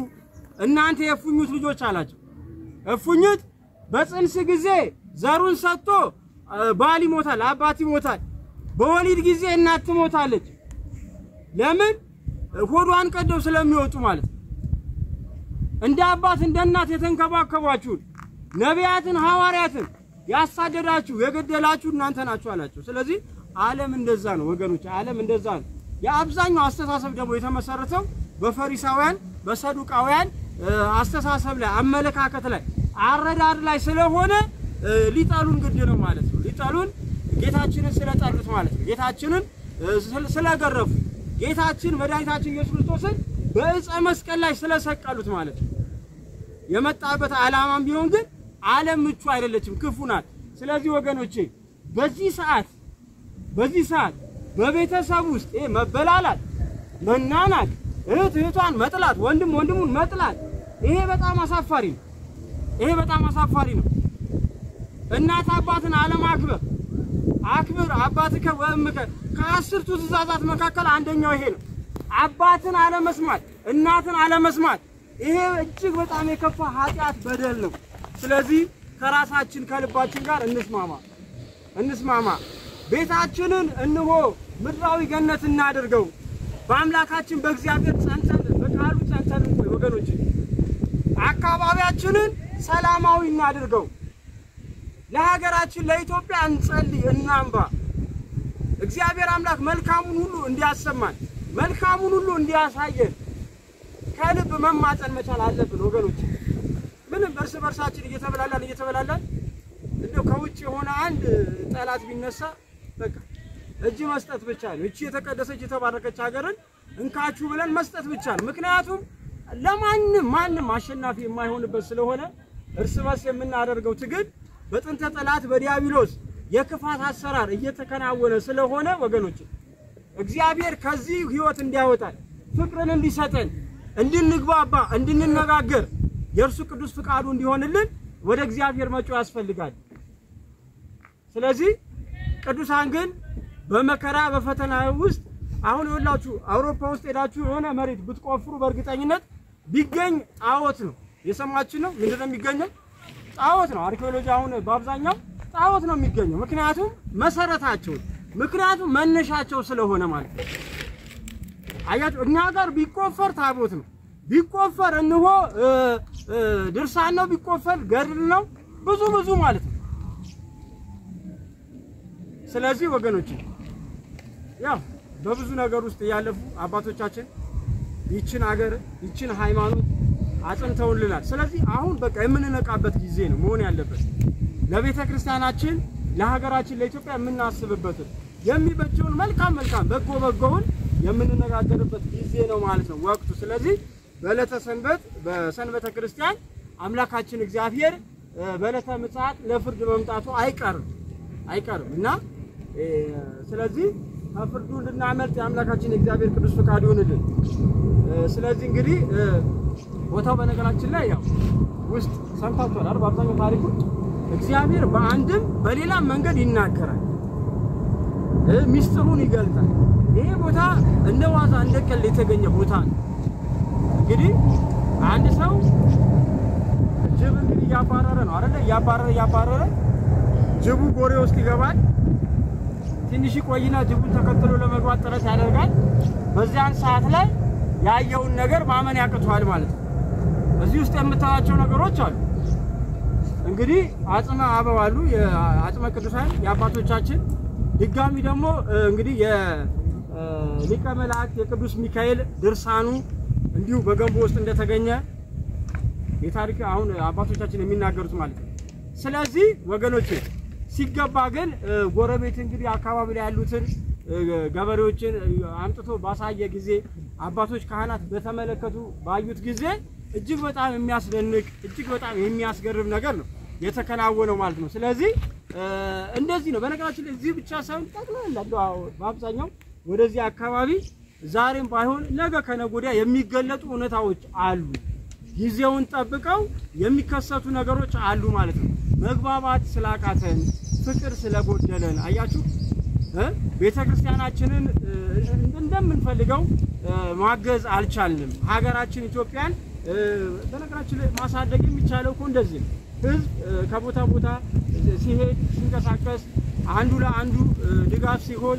እናንተ የፉኙት ልጆች አላችሁ እፉኙት በጽንስ ጊዜ ዘሩን ሰጥቶ ባል ይሞታል አባት ይሞታል በወሊድ ጊዜ እናት ትሞታለች ለምን ሆዷን ቀደው ስለሚወጡ ማለት እንደ አባት እንደ እናት የተንከባከባችሁን ነቢያትን ሐዋርያትን ያሳደዳችሁ የገደላችሁ እናንተ ናችሁ አላችሁ ስለዚህ ዓለም እንደዛ ነው ወገኖች ዓለም እንደዛ ነው ያብዛኛው አስተሳሰብ ደግሞ የተመሰረተው በፈሪሳውያን በሰዱቃውያን አስተሳሰብ ላይ አመለካከት ላይ አረዳድ ላይ ስለሆነ ሊጣሉን ግድ ነው ማለት ነው ሊጣሉን ጌታችንን ስለጣሉት ማለት ነው ጌታችንን ስለገረፉ ጌታችን መድኃኒታችን ኢየሱስ ክርስቶስን በእጽ መስቀል ላይ ስለሰቀሉት ማለት ነው የመጣበት ዓላማም ቢሆን ግን ዓለም ምቹ አይደለችም ክፉናት ስለዚህ ወገኖቼ በዚህ ሰዓት በቤተሰብ ውስጥ መበላላት መናናቅ እህቷን መጥላት ወንድሙን መጥላት ይሄ በጣም አሳፋሪ ነው እናት አባትን አለማክበር አክብር አባትከ ወእምከ ከአስርቱ ትእዛዛት መካከል አንደኛው ይሄ ነው አባትን አለመስማት እናትን አለመስማት ይሄ እጅግ በጣም የከፋ ኃጢአት በደል ነው ስለዚህ ከራሳችን ከልባችን ጋር እንስማማ ቤታችንን እንሆ ምድራዊ ገነት እናድርገው በአምላካችን በእግዚአብሔር ጸንተን በቃሉ ጸንተን ወገኖች አካባቢያችንን ሰላማዊ እናድርገው ለሀገራችን ለኢትዮጵያ እንጸልይ እናንባ እግዚአብሔር አምላክ መልካሙን ሁሉ እንዲያሰማን መልካሙን ሁሉ እንዲያሳየን ከልብ መማፀን መቻል አለብን ወገኖች ምንም በርስ በርሳችን እየተበላላን እንደው ከውጭ የሆነ አንድ ጠላት ቢነሳ በቃ እጅ መስጠት ብቻ ነው እቺ የተቀደሰች የተባረከች ሀገርን እንካችሁ ብለን መስጠት ብቻ ነው ምክንያቱም ለማንም አሸናፊ የማይሆንበት ስለሆነ እርስ በርስ የምናደርገው ትግል በጥንተ ጠላት በዲያብሎስ የክፋት አሰራር እየተከናወነ ስለሆነ ወገኖች እግዚአብሔር ከዚህ ህይወት እንዲያወጣን ፍቅርን እንዲሰጠን እንድንግባባ እንድንነጋገር የርሱ ቅዱስ ፍቃዱ እንዲሆንልን ወደ እግዚአብሔር መጮህ ያስፈልጋል ስለዚህ ቅዱሳን ግን በመከራ በፈተና ውስጥ አሁን ይወላችሁ አውሮፓ ውስጥ ሄዳችሁ የሆነ መሬት ብትቆፍሩ በእርግጠኝነት ቢገኝ ጣዖት ነው የሰማችሁ ነው ምንድነው የሚገኘው ጣዖት ነው አርኪኦሎጂ አሁን በአብዛኛው ጣዖት ነው የሚገኘው ምክንያቱም መሰረታቸው ምክንያቱም መነሻቸው ስለሆነ ማለት አያችሁ እኛ ጋር ቢቆፈር ታቦት ነው ቢቆፈር እንሆ ድርሳን ነው ቢቆፈር ገድል ነው ብዙ ማለት ነው ስለዚህ ወገኖች ያው በብዙ ነገር ውስጥ ያለፉ አባቶቻችን ይችን ሀገር ይችን ሃይማኖት አጥንተውልናል። ስለዚህ አሁን በቃ የምንነቃበት ጊዜ ነው መሆን ያለበት። ለቤተ ክርስቲያናችን ለሀገራችን ለኢትዮጵያ የምናስብበት የሚበጀውን መልካም በጎ በጎውን የምንነጋገርበት ጊዜ ነው ማለት ነው ወቅቱ። ስለዚህ በዕለተ ሰንበት በሰንበተ ክርስቲያን አምላካችን እግዚአብሔር በዕለተ ምጽአት ለፍርድ መምጣቱ አይቀርምና ስለዚህ ከፍርዱ እንድናመልጥ አምላካችን እግዚአብሔር ቅዱስ ፍቃዱ ይሁንልን። ስለዚህ እንግዲህ ቦታው በነገራችን ላይ ያው ውስጥ ሰምታችኋል አይደል? በአብዛኛው ታሪኩ እግዚአብሔር በአንድም በሌላ መንገድ ይናገራል፣ ሚስጥሩን ይገልጣል። ይሄ ቦታ እንደዋዛ እንደቀል የተገኘ ቦታ ነው። እንግዲህ አንድ ሰው ጅብ እንግዲህ ያባረረ ነው አይደል? ያባረረ ጅቡ ጎሬ ውስጥ ይገባል። ትንሽ ቆይና ጅቡን ተከትሎ ለመግባት ጥረት ያደርጋል። በዚያን ሰዓት ላይ ያየውን ነገር ማመን ያቅቷል ማለት ነው። እዚህ ውስጥ የምታያቸው ነገሮች አሉ። እንግዲህ አጽመ አበው አሉ የአጽመ ቅዱሳን የአባቶቻችን ድጋሚ ደግሞ እንግዲህ የሊቀ መላእክት የቅዱስ ሚካኤል ድርሳኑ እንዲሁ በገንቦ ውስጥ እንደተገኘ የታሪክ አሁን አባቶቻችን የሚናገሩት ማለት ነው። ስለዚህ ወገኖቼ ሲገባ ግን ጎረቤት እንግዲህ አካባቢ ላይ ያሉትን ገበሬዎችን አምጥቶ ባሳየ ጊዜ አባቶች ካህናት በተመለከቱ ባዩት ጊዜ እጅግ በጣም የሚያስደንቅ እጅግ በጣም የሚያስገርም ነገር ነው የተከናወነው ማለት ነው። ስለዚህ እንደዚህ ነው። በነገራችን ላይ እዚህ ብቻ ሳይሆን ጠቅላላ በአብዛኛው ወደዚህ አካባቢ ዛሬም ባይሆን ነገ ከነገ ወዲያ የሚገለጡ እውነታዎች አሉ። ጊዜውን ጠብቀው የሚከሰቱ ነገሮች አሉ ማለት ነው። መግባባት ስላቃተን ፍቅር ስለጎደለን አያችሁ ቤተ ክርስቲያናችንን እንደምንፈልገው ማገዝ አልቻልንም። ሀገራችን ኢትዮጵያን በነገራችን ማሳደግ የሚቻለው እኮ እንደዚህ ነው። ህዝብ ከቦታ ቦታ ሲሄድ ሲንቀሳቀስ አንዱ ለአንዱ ድጋፍ ሲሆን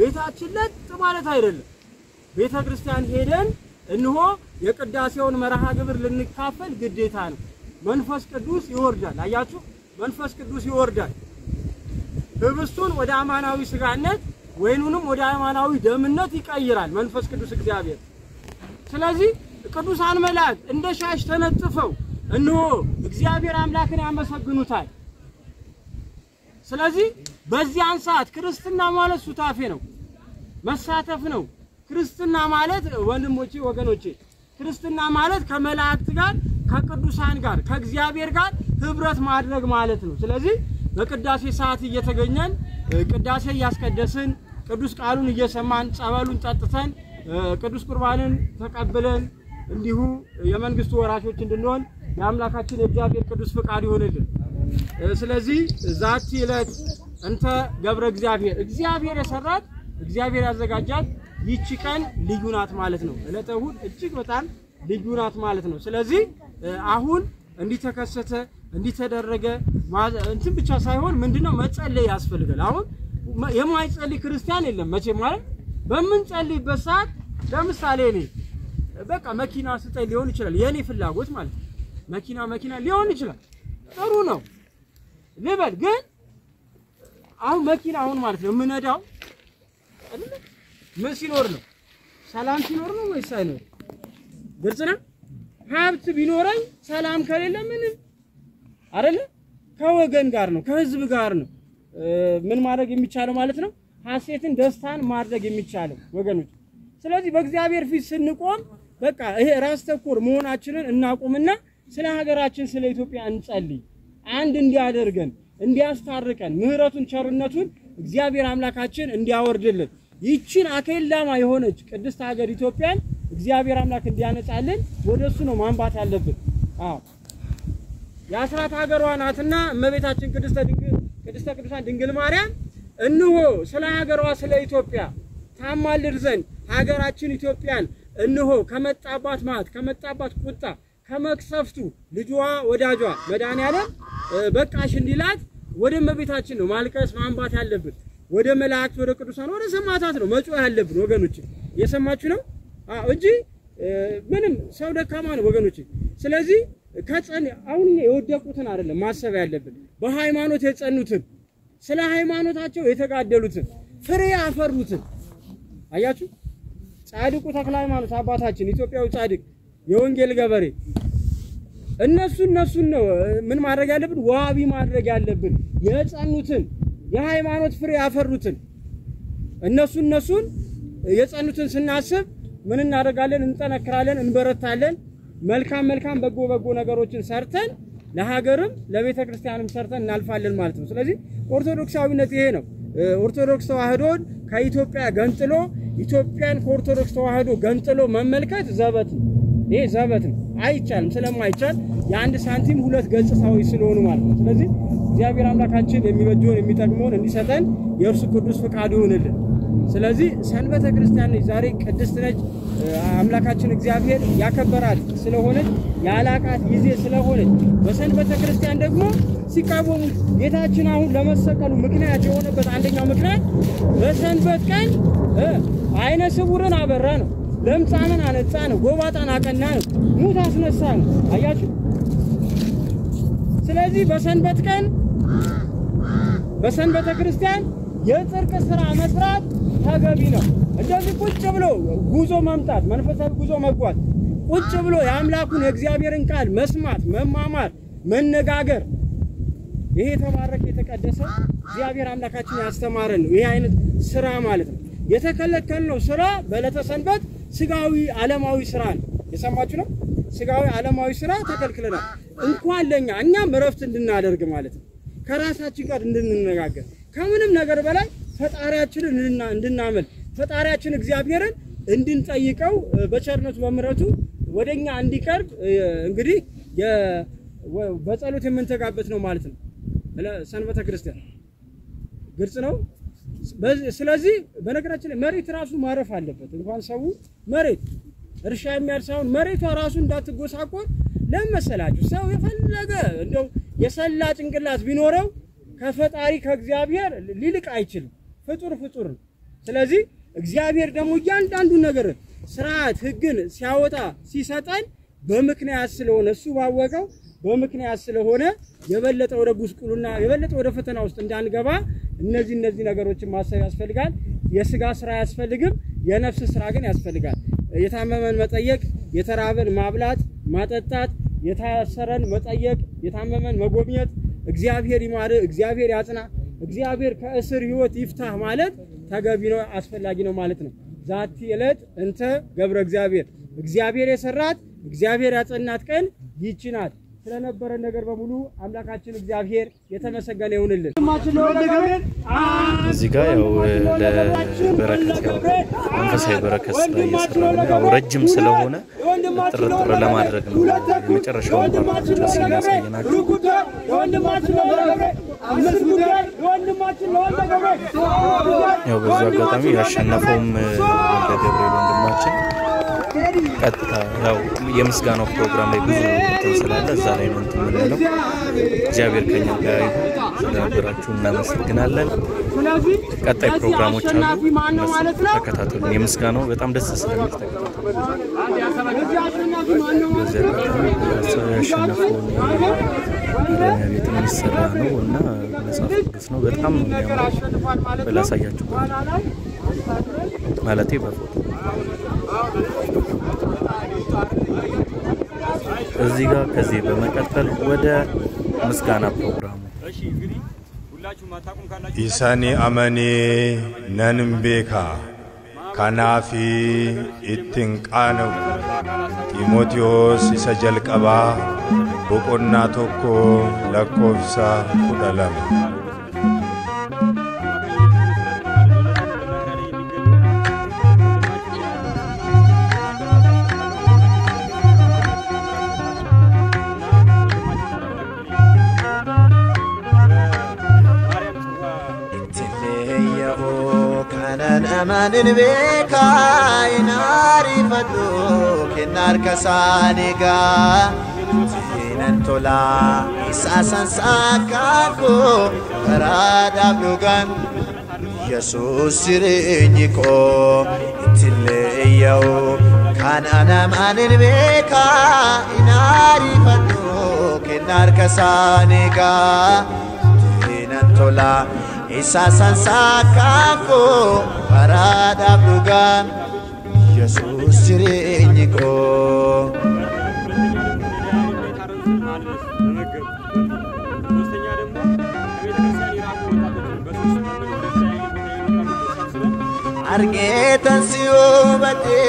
ቤታችን ለጥ ማለት አይደለም። ቤተ ክርስቲያን ሄደን እንሆ የቅዳሴውን መርሃ ግብር ልንካፈል ግዴታ ነው። መንፈስ ቅዱስ ይወርዳል። አያችሁ መንፈስ ቅዱስ ይወርዳል። ህብስቱን ወደ አማናዊ ስጋነት ወይኑንም ወደ አማናዊ ደምነት ይቀይራል መንፈስ ቅዱስ እግዚአብሔር። ስለዚህ ቅዱሳን መላእክት እንደ ሻሽ ተነጥፈው እንሆ እግዚአብሔር አምላክን ያመሰግኑታል። ስለዚህ በዚያን ሰዓት ክርስትና ማለት ሱታፌ ነው፣ መሳተፍ ነው። ክርስትና ማለት ወንድሞቼ ወገኖቼ ክርስትና ማለት ከመላእክት ጋር ከቅዱሳን ጋር ከእግዚአብሔር ጋር ህብረት ማድረግ ማለት ነው። ስለዚህ በቅዳሴ ሰዓት እየተገኘን ቅዳሴ እያስቀደስን ቅዱስ ቃሉን እየሰማን ጸበሉን ጠጥተን ቅዱስ ቁርባንን ተቀብለን እንዲሁ የመንግስቱ ወራሾች እንድንሆን የአምላካችን የእግዚአብሔር ቅዱስ ፍቃድ ይሁንልን። ስለዚህ ዛቲ ዕለት እንተ ገብረ እግዚአብሔር እግዚአብሔር የሰራት እግዚአብሔር ያዘጋጃት ይቺ ቀን ልዩ ናት ማለት ነው። ዕለተ እሑድ እጅግ በጣም ልዩ ናት ማለት ነው። ስለዚህ አሁን እንዲተከሰተ እንዲተደረገ እንትን ብቻ ሳይሆን ምንድነው መጸለይ ያስፈልጋል። አሁን የማይጸልይ ክርስቲያን የለም መቼ ማለት በምንጸልይበት ሰዓት ለምሳሌ እኔ በቃ መኪና ስጠኝ ሊሆን ይችላል የኔ ፍላጎት ማለት ነው። መኪና ሊሆን ይችላል ጥሩ ነው ልበል። ግን አሁን መኪና አሁን ማለት ነው የምነዳው አይደል? ምን ሲኖር ነው? ሰላም ሲኖር ነው ወይስ አይኖር? ግልጽ ነው። ሀብት ቢኖረኝ ሰላም ከሌለ ምንም አይደለ? ከወገን ጋር ነው ከህዝብ ጋር ነው ምን ማድረግ የሚቻለው ማለት ነው ሐሴትን ደስታን ማድረግ የሚቻለው ወገኖች። ስለዚህ በእግዚአብሔር ፊት ስንቆም በቃ ይሄ ራስ ተኮር መሆናችንን እናቁምና ስለ ሀገራችን ስለ ኢትዮጵያ እንጸልይ። አንድ እንዲያደርገን እንዲያስታርቀን ምህረቱን ቸርነቱን እግዚአብሔር አምላካችን እንዲያወርድልን ይቺን አከላማ የሆነች ቅድስት ሀገር ኢትዮጵያን እግዚአብሔር አምላክ እንዲያነጻልን ወደሱ ነው ማንባት ያለብን። አዎ ያስራት ሀገሯ ናትና እመቤታችን ቅድስተ ቅዱሳን ድንግል ማርያም እንሆ ስለ ሀገሯ ስለ ኢትዮጵያ ታማልድ ዘንድ ሀገራችን ኢትዮጵያን እንሆ ከመጣባት ማት ከመጣባት ቁጣ ከመክሰፍቱ ልጅዋ ወዳጇ መድኃኒዓለም በቃሽ እንዲላት ወደ መቤታችን ነው ማልቀስ ማንባት ያለብን ወደ መላእክት ወደ ቅዱሳን ወደ ሰማዕታት ነው መጮህ ያለብን ወገኖች የሰማችሁ ነው እንጂ ምንም ሰው ደካማ ነው ወገኖች ስለዚህ ከጸን አሁን የወደቁትን አይደለም ማሰብ ያለብን በሃይማኖት የጸኑትን ስለ ሃይማኖታቸው የተጋደሉትን ፍሬ ያፈሩትን አያችሁ ጻድቁ ተክለ ሃይማኖት አባታችን ኢትዮጵያው ጻድቅ የወንጌል ገበሬ እነሱ ነው ምን ማድረግ ያለብን ዋቢ ማድረግ ያለብን የጸኑትን የሃይማኖት ፍሬ ያፈሩትን እነሱ የጸኑትን ስናስብ ምን እናደርጋለን እንጠነክራለን እንበረታለን መልካም በጎ ነገሮችን ሰርተን ለሀገርም ለቤተ ክርስቲያንም ሰርተን እናልፋለን ማለት ነው ስለዚህ ኦርቶዶክሳዊነት ይሄ ነው ኦርቶዶክስ ተዋህዶን ከኢትዮጵያ ገንጥሎ ኢትዮጵያን ከኦርቶዶክስ ተዋህዶ ገንጥሎ መመልከት ዘበት ነው ይሄ ዘበት ነው አይቻልም ስለማይቻል ያንድ ሳንቲም ሁለት ገጽታዎች ስለሆኑ ማለት ነው ስለዚህ እግዚአብሔር አምላካችን የሚበጀውን የሚጠቅመውን እንዲሰጠን የእርሱ ቅዱስ ፍቃዱ ይሁንልን ስለዚህ ሰንበተ ክርስቲያን ዛሬ ቅድስት ነች አምላካችን እግዚአብሔር ያከበራት ስለሆነ ያላቃት ይዜ ስለሆነ በሰንበተ ክርስቲያን ደግሞ ሲቃወሙ ጌታችን አሁን ለመሰቀሉ ምክንያት የሆነበት አንደኛው ምክንያት በሰንበት ቀን አይነ ስውርን አበራ ነው ለምጻምን አነጻ ነው ጎባጣን አቀና ነው ሙት አስነሳ ነው አያችሁ ስለዚህ በሰንበት ቀን በሰንበተ ክርስቲያን የጽርቅ ስራ መስራት ተገቢ ነው እንደዚህ ቁጭ ብሎ ጉዞ ማምጣት መንፈሳዊ ጉዞ መጓዝ ቁጭ ብሎ ያምላኩን የእግዚአብሔርን ቃል መስማት መማማር መነጋገር ይሄ ተባረከ የተቀደሰ እግዚአብሔር አምላካችን ያስተማረን ነው ይሄ አይነት ስራ ማለት ነው የተከለከለው ስራ በለተሰንበት ስጋዊ ዓለማዊ ስራ ነው የሰማችሁ ነው ስጋዊ ዓለማዊ ስራ ተከልክለናል እንኳን ለኛ እኛም ረፍት እንድናደርግ ማለት ነው ከራሳችን ጋር እንድንነጋገር ከምንም ነገር በላይ ፈጣሪያችንን እንድናመል ፈጣሪያችን እግዚአብሔርን እንድንጠይቀው በቸርነቱ በመረቱ ወደኛ እንዲቀርብ እንግዲህ በጸሎት የምንተጋበት ነው ማለት ነው ሰንበተ ክርስቲያን ግልጽ ነው ስለዚህ በነገራችን ላይ መሬት ራሱ ማረፍ አለበት እንኳን ሰው መሬት እርሻ የሚያርሳውን መሬቷ ራሱ እንዳትጎሳቆል ለመሰላችሁ ሰው የፈለገ እንደው የሰላ ጭንቅላት ቢኖረው ከፈጣሪ ከእግዚአብሔር ሊልቅ አይችልም ፍጡር ስለዚህ እግዚአብሔር ደግሞ ያንዳንዱ ነገር ስርዓት ህግን ሲያወጣ ሲሰጠን በምክንያት ስለሆነ እሱ ባወቀው በምክንያት ስለሆነ የበለጠ ወደ ጉስቁልና የበለጠ ወደ ፈተና ውስጥ እንዳንገባ እነዚህ ነገሮችን ማሰብ ያስፈልጋል የሥጋ ስራ ያስፈልግም የነፍስ ስራ ግን ያስፈልጋል የታመመን መጠየቅ የተራበን ማብላት ማጠጣት የታሰረን መጠየቅ የታመመን መጎብኘት እግዚአብሔር ይማር እግዚአብሔር ያጽና እግዚአብሔር ከእስር ህይወት ይፍታህ ማለት ተገቢ ነው አስፈላጊ ነው ማለት ነው ዛቲ እለት እንተ ገብረ እግዚአብሔር የሰራት እግዚአብሔር ያጸናት ቀን ይችናል ስለነበረ ነገር በሙሉ አምላካችን እግዚአብሔር የተመሰገነ ይሁንልን እዚህ ጋር ያው ለበረከት ያው መንፈሳዊ በረከት ስለሆነ ረጅም ስለሆነ ጥርጥር ለማድረግ ነው መጨረሻው ያው በዛ አጋጣሚ ያሸነፈውም ለገብርኤል ወንድማችን ቀጥታ ያው የምስጋናው ፕሮግራም ላይ ብዙ ተሰላለ እዛ ላይ ነው እንትምላለሁ እግዚአብሔር ከኛ ጋር ስለነበራችሁ እናመሰግናለን ቀጣይ ፕሮግራሞች አሉ ተከታተሉ የምስጋናው በጣም ደስ ስለሚል ተከታተሉ በጣም በላሳያችሁ ማለቴ በፎቶ እዚህ ጋር ከዚህ በመቀጠል ወደ ምስጋና ፕሮግራም እሺ እንግዲህ ሁላችሁም አታቁም ካላችሁ ኢሳኒ አመኒ ነንምቤካ ካናፊ ኢትንቃኑ ጢሞቴዎስ ይሰጀልቀባ ቦቆና ቶኮ ለቆፍሳ ኩዳላም زمانن بكاي ناري فدوك النار كسانيكا إنن تولا إساسا ساكاكو فرادا بلوغان يسوس سيرينيكو تليو كان أنا مانن بكاي ناري فدوك النار كسانيكا إنن تولا إساسا ساكاكو فرادا بلوغان يسوس سيرينيكو أرجيتن سيوبتي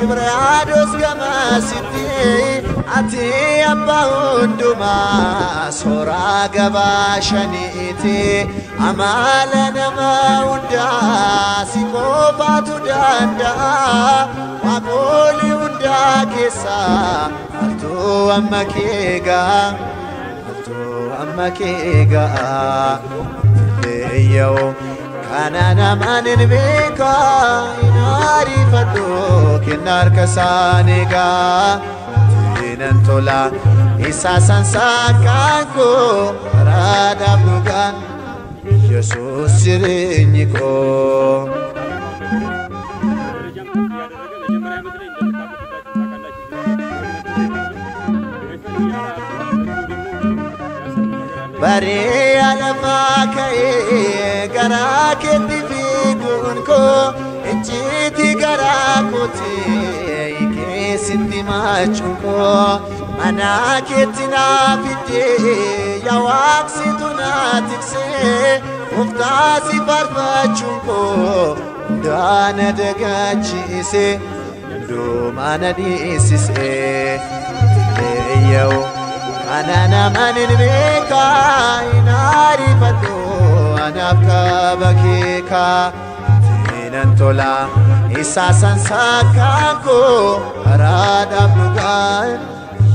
تبرادوس كما ستي أتي أباون دوما سورا قباشنيتي أمالنا ما وندا سيكوباتو داندا وقولي وندا كيسا ألتو أما كيغا ألتو أما كيغا ليو أنا نمانن بيكا ناري فدوك النار كسانيكا تينن تولا إساسا ساكاكو رادا بلوغان يسوس سيرينيكو بري على فاكي غراك في قونكو انتي غراكوتي كيس دماغكو مناكتنا فيتي يا واكسيتنا تكسي وفتاسي برباچونكو دانا دغاچيسي دومانا ديسسي ياو أنا نمانن بيكا ناري فدو أنا أبكى بكيكا تينن تولا إساسا ساكاكو أرادا بلوغان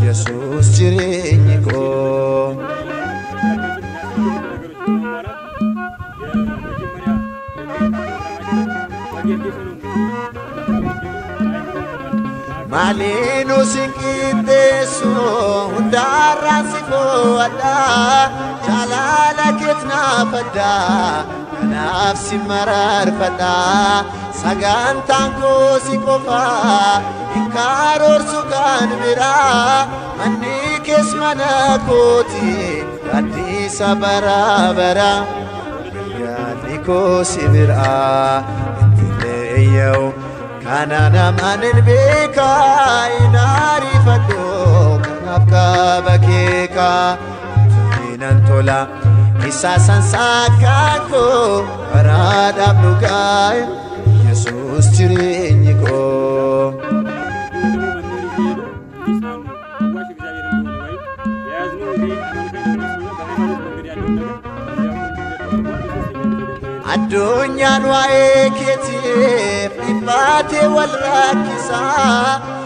يسوس جرينيكو مالينو سكيتي سو ودار راسي فولا جلالك اتنافدا نفسي مرار فدا سقان تانكو سيكوفا انكارور سقان برا منيك اسمنا كوتي قدي سبرا برا ياليكو سبرا انتليو أنا نمانن بيكا ناري فدوك أبكى بكيكا تينن تولا إساسا ساكاكو أرادا بلوغان يسوس جرينيكو الدنيا نوايكتي فاتي والراكسة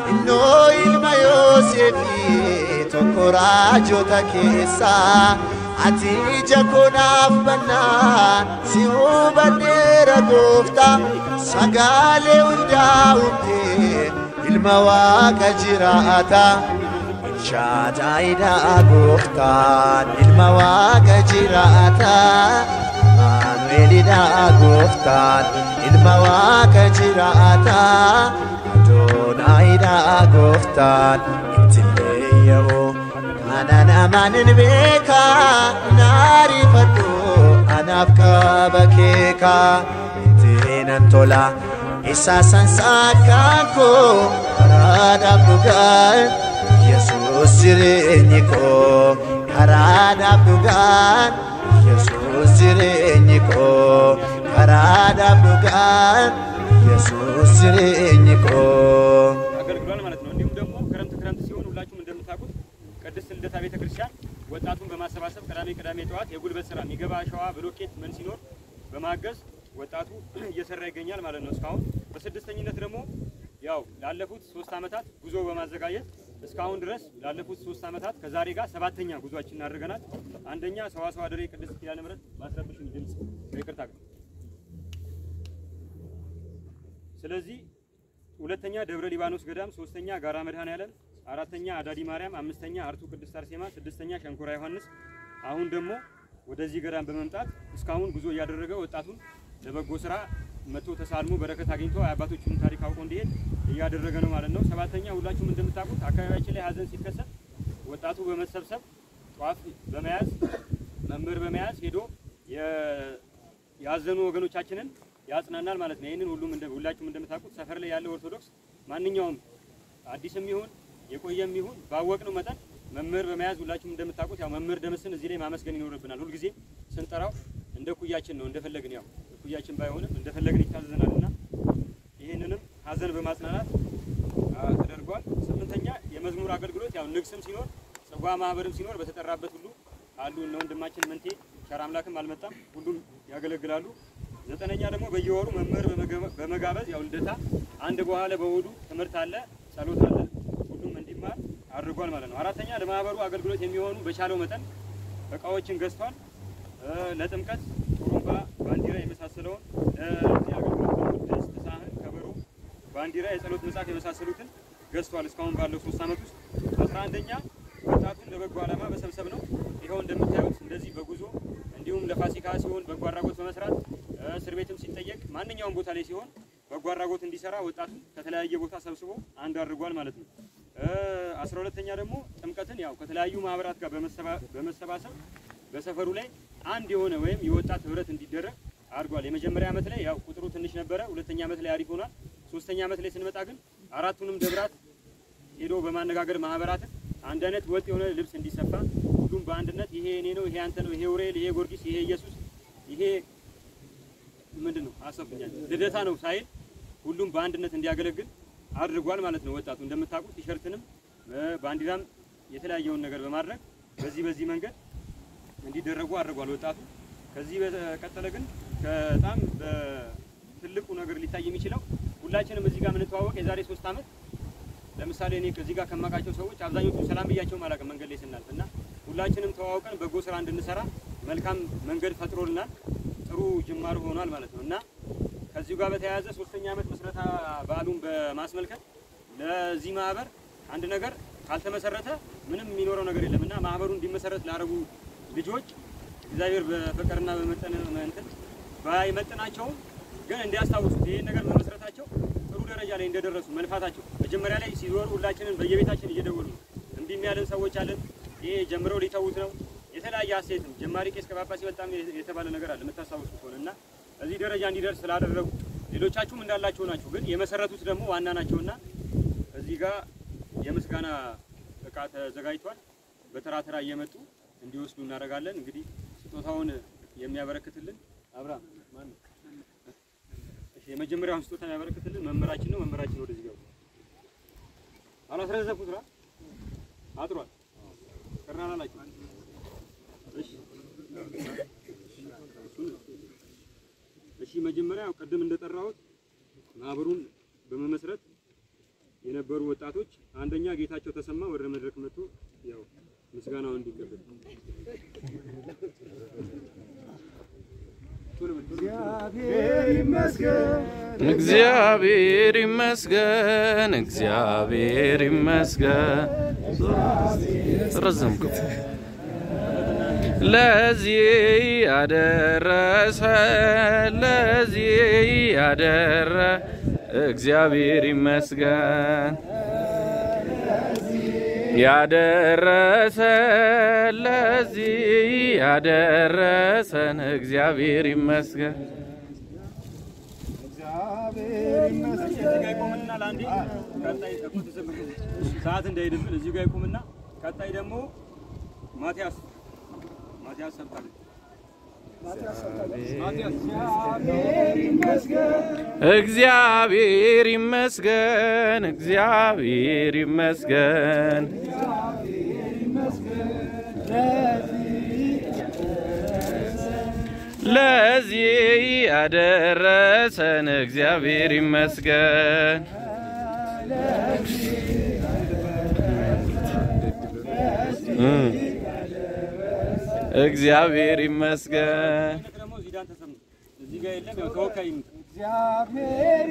إنو إلما يوسفي تقراجو تكيسا عتيجا كناف بنان سيوبا ديرا قفتا سقالي ونداوبتي المواقع جراءتا إنشاد عيدا قفتان المواقع جراءتا ولدا قفتان المواقع جراءتا دون عيدا قفتان اتليو أنا نمانن بيكا ناري فدو أنا أبكى بكيكا تينن تولا إساسا ساكاكو أرادا بلوغان يسوس سيرينيكو أرادا بلوغان يسوس سيرينيكو فرادا بلوغان يسوس سيرينيكو አገልግሏል ማለት ነው እንዲሁም ደግሞ ክረምት ሲሆን ሁላችሁም እንደምታውቁት ቅድስት ልደታ ቤተ ክርስቲያን ወጣቱን በማሰባሰብ ቅዳሜ ጠዋት የጉልበት ስራ የሚገባ አሸዋ ብሎኬት ምን ሲኖር በማገዝ ወጣቱ እየሰራ ይገኛል ማለት ነው እስካሁን በስድስተኛነት ደግሞ ያው ላለፉት 3 አመታት ጉዞ በማዘጋጀት እስካሁን ድረስ ላለፉት 3 አመታት ከዛሬ ጋር 7ኛ ጉዟችንን አድርገናል አንደኛ ሰዋሰዋ ድሬ ቅድስት ኪዳነ ምህረት ማስረብሽን ድምጽ ይከርታክ سلازي ولتنيا دبر لبنانوس قدام سوستنيا غارا مدهان يالن አራተኛ አዳዲ ማርያም አምስተኛ አርቱ ቅድስት አርሴማ ስድስተኛ ሸንኮራ ዮሐንስ አሁን ደግሞ ወደዚህ ገዳም በመምጣት እስካሁን ጉዞ ያደረገ ወጣቱን ለበጎ ስራ መቶ ተሳልሞ በረከት አግኝቶ አባቶቹን ታሪክ አውቆ እንዲሄድ ያደረገ ነው ማለት ነው። ሰባተኛ ሁላችሁም እንደምታውቁት አካባቢያችን ላይ ሀዘን ሲከሰት ወጣቱ በመሰብሰብ ጧፍ በመያዝ መምህር በመያዝ ሄዶ ያዘኑ ወገኖቻችንን ያጽናናል ማለት ነው። ይሄንን ሁላችሁም እንደምታውቁት ሰፈር ላይ ያለው ኦርቶዶክስ ማንኛውም አዲስም ይሁን የቆየም ይሁን ባወቅነው መጠን መምህር በመያዝ ሁላችሁም እንደምታውቁት ያው መምህር ደምስን እዚህ ላይ ማመስገን ይኖርብናል። ሁሉ ጊዜ ስንጠራው እንደኩያችን ነው እንደፈለግን ያው ኩያችን ባይሆንም እንደፈለግን ይታዘዘናልና ይሄንንም ሀዘን በማጽናናት ተደርጓል። ስምንተኛ የመዝሙር አገልግሎት ያው ንግስም ሲኖር ጽዋ ማህበርም ሲኖር በተጠራበት ሁሉ አሉ ነው ወንድማችን መንቴ ቸር አምላክም አልመጣም ሁሉም ያገለግላሉ። ዘጠነኛ ደግሞ በየወሩ መምህር በመጋበዝ ያው እንደታ አንድ በኋላ በወዱ ትምህርት አለ ጸሎት አለ አድርጓል ማለት ነው። አራተኛ ለማህበሩ አገልግሎት የሚሆኑ በቻለው መጠን እቃዎችን ገዝቷል። ለጥምቀት ጦሩባ ባንዲራ የመሳሰለውን ለአገልግሎት ድረስ ተሳህን ከበሩ ባንዲራ የጸሎት መጻፍ የመሳሰሉትን ገዝቷል እስካሁን ባለው 3 አመት ውስጥ። 11ኛ ወጣቱን ለበጎ ዓላማ በሰብሰብ ነው። ይሄው እንደምታዩት እንደዚህ በጉዞ እንዲሁም ለፋሲካ ሲሆን በጎ አድራጎት በመስራት እስር ቤትም ሲጠየቅ ማንኛውም ቦታ ላይ ሲሆን በጎ አድራጎት እንዲሰራ ወጣቱ ከተለያየ ቦታ ሰብስቦ አንድ አድርጓል ማለት ነው። 12ኛ ደግሞ ጥምቀትን ያው ከተለያዩ ማህበራት ጋር በመሰባሰብ በሰፈሩ ላይ አንድ የሆነ ወይም የወጣት ህብረት እንዲደረግ አድርጓል። የመጀመሪያ አመት ላይ ያው ቁጥሩ ትንሽ ነበረ። ሁለተኛ አመት ላይ አሪፍ ሆኗል። ሶስተኛ አመት ላይ ስንመጣ ግን አራቱንም ደብራት ሄዶ በማነጋገር ማህበራት አንድ አይነት ወጥ የሆነ ልብስ እንዲሰፋ ሁሉም በአንድነት ይሄ እኔ ነው ይሄ አንተ ነው ይሄ ኡሬል ይሄ ጊዮርጊስ ይሄ ኢየሱስ ይሄ ምንድነው አሰብኛል ልደታ ነው ሳይል ሁሉም በአንድነት እንዲያገለግል አድርጓል ማለት ነው። ወጣቱ እንደምታውቁት ቲሸርትንም ባንዲራም የተለያየውን ነገር በማድረግ በዚህ መንገድ እንዲደረጉ አድርጓል ወጣቱ። ከዚህ በቀጠለ ግን በጣም ትልቁ ነገር ሊታይ የሚችለው ሁላችንም እዚህ ጋር ምንተዋወቅ የዛሬ 3 አመት ለምሳሌ እኔ ከዚህ ጋር ከማቃቸው ሰዎች አብዛኞቹ ሰላም ብያቸው ማላቀ መንገድ ላይ ስናልፍና ሁላችንም ተዋውቀን በጎ ስራ እንድንሰራ መልካም መንገድ ፈጥሮልናል። ጥሩ ጅማሩ ሆኗል ማለት ነውና ከዚህ ጋር በተያያዘ 3ኛ አመት መስረታ ባሉን በማስመልከት ለዚህ ማህበር አንድ ነገር ካልተመሰረተ ምንም የሚኖረው ነገር የለምና ማህበሩ እንዲመሰረት ላረጉ ልጆች እግዚአብሔር በፈቀርና በመጠነ መንተን ባይመጥናቸው ግን እንዲያስታውሱ ይሄ ነገር በመስረታቸው ጥሩ ደረጃ ላይ እንደደረሱ መልፋታቸው መጀመሪያ ላይ ሲዞሩ ሁላችንን በየቤታችን እየደወሉ እንዲህ የሚያልን ሰዎች አለን ይሄ ጀምረው ሊተውት ነው የተለያየ አስተያየትም ጀማሪ ቄስ ከጳጳስ ይወጣም የተባለ ነገር አለ መታሳውሱ ሆነና እዚህ ደረጃ እንዲደርስ ስላደረጉ ሌሎቻችሁም እንዳላችሁ ናችሁ ግን የመሰረቱት ደግሞ ዋና ናቸውና እዚህ ጋር የምስጋና ዕቃ ተዘጋጅቷል። በተራተራ እየመጡ እንዲወስዱ እናደርጋለን። እንግዲህ ስጦታውን የሚያበረክትልን አብራም ማን ነው? እሺ የመጀመሪያውን ስጦታ የሚያበረክትልን መምህራችን ነው። መምህራችን ወደዚህ ገቡ። አላስረዘብኩት ራ አጥሯል ቀርናላችሁ። እሺ እሺ መጀመሪያ ቀደም እንደጠራሁት ማህበሩን በመመስረት የነበሩ ወጣቶች አንደኛ ጌታቸው ተሰማ ወደ መድረክ መጥቶ ያው ምስጋናውን እንዲቀበል እግዚአብሔር ይመስገን እግዚአብሔር ይመስገን ረዘምኩት ለዚህ ያደረሰ ለዚህ ያደረ እግዚአብሔር ይመስገን ያደረሰ ለዚህ ያደረሰን እግዚአብሔር ይመስገን እግዚአብሔር ይመስገን ይቆምና ላንዲ ቀጣይ ተቆጥቶ ዘመን ሰዓት እንዳይደብን እዚህ ጋር ይቆምና ቀጣይ ደግሞ ማቲያስ ماتياس سبتالي እግዚአብሔር ይመስገን እግዚአብሔር ይመስገን ለዚህ ያደረሰን እግዚአብሔር ይመስገን እግዚአብሔር ይመስገን ደግሞ ዚዳን ተሰማ እዚህ ጋር የለም ተወካይ እግዚአብሔር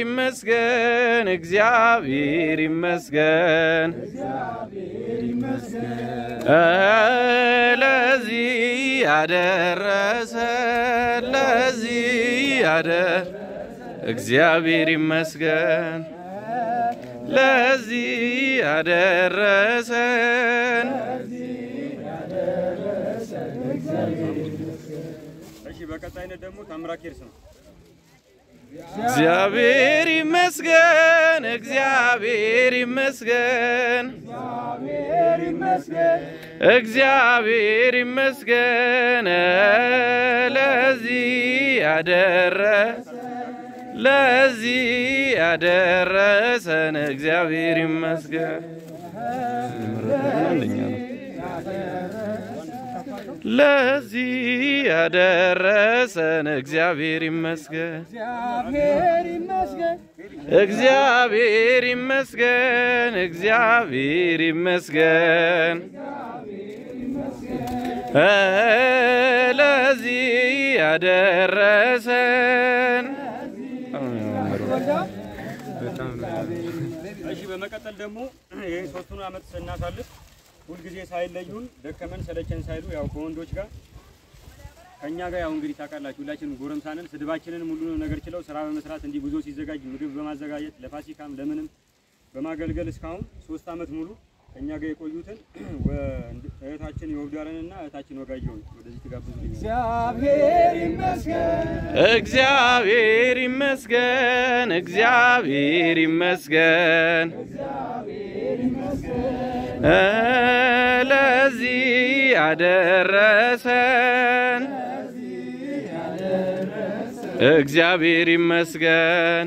ይመስገን እግዚአብሔር ይመስገን ለዚህ ያደረሰን ለዚህ ያደረሰን እግዚአብሔር ይመስገን ለዚህ ያደረሰን እግዚአብሔር ይመስገን እግዚአብሔር ይመስገን እግዚአብሔር ይመስገን ለዚህ ያደረሰን እግዚአብሔር ይመስገን ለዚህ ያደረሰን እግዚአብሔር ይመስገን እግዚአብሔር ይመስገን እግዚአብሔር ይመስገን ለዚህ ያደረሰን እሺ በመቀጠል ደግሞ ይሄን ሶስቱን አመት ስናሳልፍ ሁልጊዜ ሳይለዩን ደከመን ሰለቸን ሳይሉ ያው ከወንዶች ጋር ከኛ ጋር ያው እንግዲህ ታውቃላችሁ ሁላችንም ጎረምሳንን ስድባችንን ሙሉ ነገር ችለው ስራ በመስራት እንዲህ ጉዞ ሲዘጋጅ ምግብ በማዘጋጀት ለፋሲካም ለምንም በማገልገል እስካሁን 3 አመት ሙሉ ከኛ ጋር የቆዩትን እህታችን ይወዳረንና እህታችን ወጋየው ወደዚህ ተጋብዙልኝ እግዚአብሔር ይመስገን እግዚአብሔር ይመስገን ለዚህ ያደረሰን እግዚአብሔር ይመስገን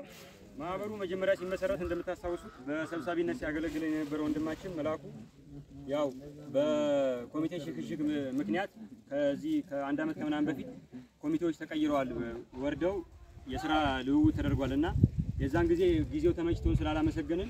ማህበሩ መጀመሪያ ሲመሰረት እንደምታስታውሱት በሰብሳቢነት ሲያገለግል የነበረው ወንድማችን መላኩ ያው በኮሚቴ ሽግሽግ ምክንያት ከዚህ ከአንድ አመት ከምናምን በፊት ኮሚቴዎች ተቀይረዋል ወርደው የሥራ ልውውጥ ተደርጓልና የዛን ጊዜ ጊዜው ተመችቶን ስላላመሰገንን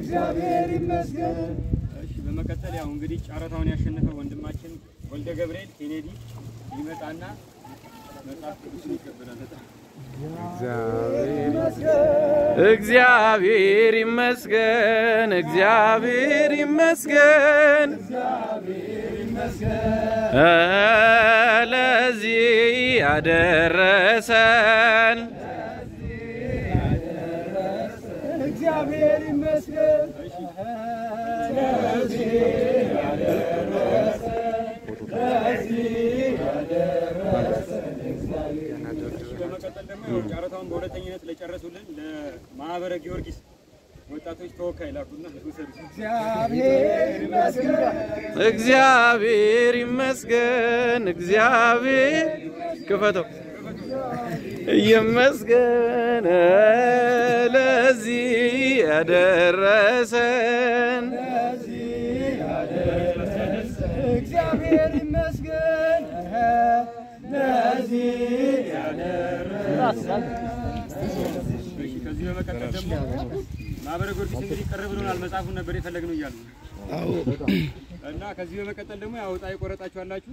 እግዚአብሔር ይመስገን እሺ በመቀጠል ያው እንግዲህ ጫራታውን ያሸነፈው ወንድማችን ወልደ ገብርኤል ኬኔዲ ይመጣና መጣፍ ቅዱስን ይቀበላል እግዚአብሔር ይመስገን እግዚአብሔር ይመስገን ለዚህ ያደረሰን እግዚአብሔር ይመስገን በመቀጠል ደግሞ ጨረታውን በሁለተኝነት ለጨረሱልን ለማህበረ ጊዮርጊስ ወጣቶች ተወካይ ላኩና እግዚአብሔር ይመስገን እግዚአብሔር ክፈተው ይመስገን ለዚህ ያደረሰን እግዚአብሔር ይመስገን ለዚህ ያደረሰን ከዚህ በመቀጠል ደግሞ ማህበረ ጊዮርጊስ እንግዲህ ቀርብ ብሎናል መጽሐፉን ነበር የፈለግነው ይላሉ አዎ እና ከዚህ በመቀጠል ደግሞ ያው ዕጣ ይቆረጣችሁ አላችሁ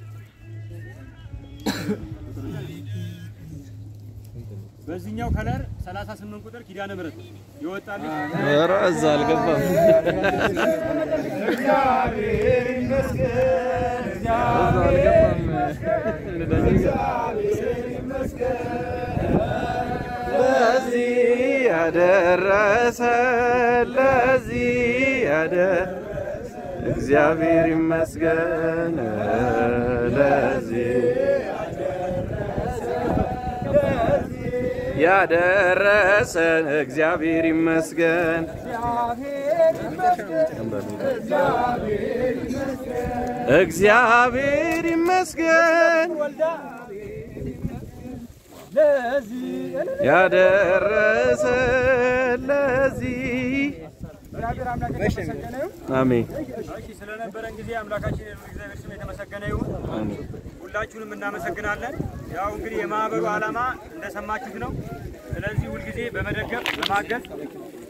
በዚህኛው ከለር 38 ቁጥር ኪዳነ ምህረት ይወጣልኝ ኧረ እዛ አልገባም እግዚአብሔር ይመስገን እግዚአብሔር ይመስገን ለዚህ ያደረሰ ለዚህ ያደረሰ እግዚአብሔር ይመስገን ለዚህ يا درسن እግዚአብሔር ይመስገን እግዚአብሔር ይመስገን يا درسن لذي آمين ሁላችሁንም እናመሰግናለን ያው እንግዲህ የማህበሩ ዓላማ እንደሰማችሁት ነው ስለዚህ ሁሉ ጊዜ በመደገፍ በማገዝ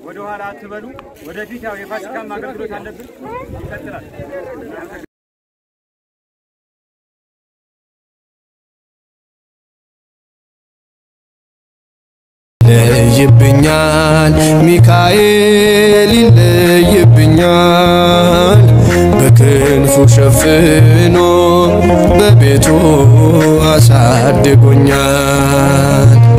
ወደ ኋላ አትበሉ ወደፊት ያው የፋሲካ ማገልግሎት አለብን ይከተላል ይብኛል ሚካኤል ይብኛል በክንፉ ሸፍኖ በቤቱ አሳድጎኛል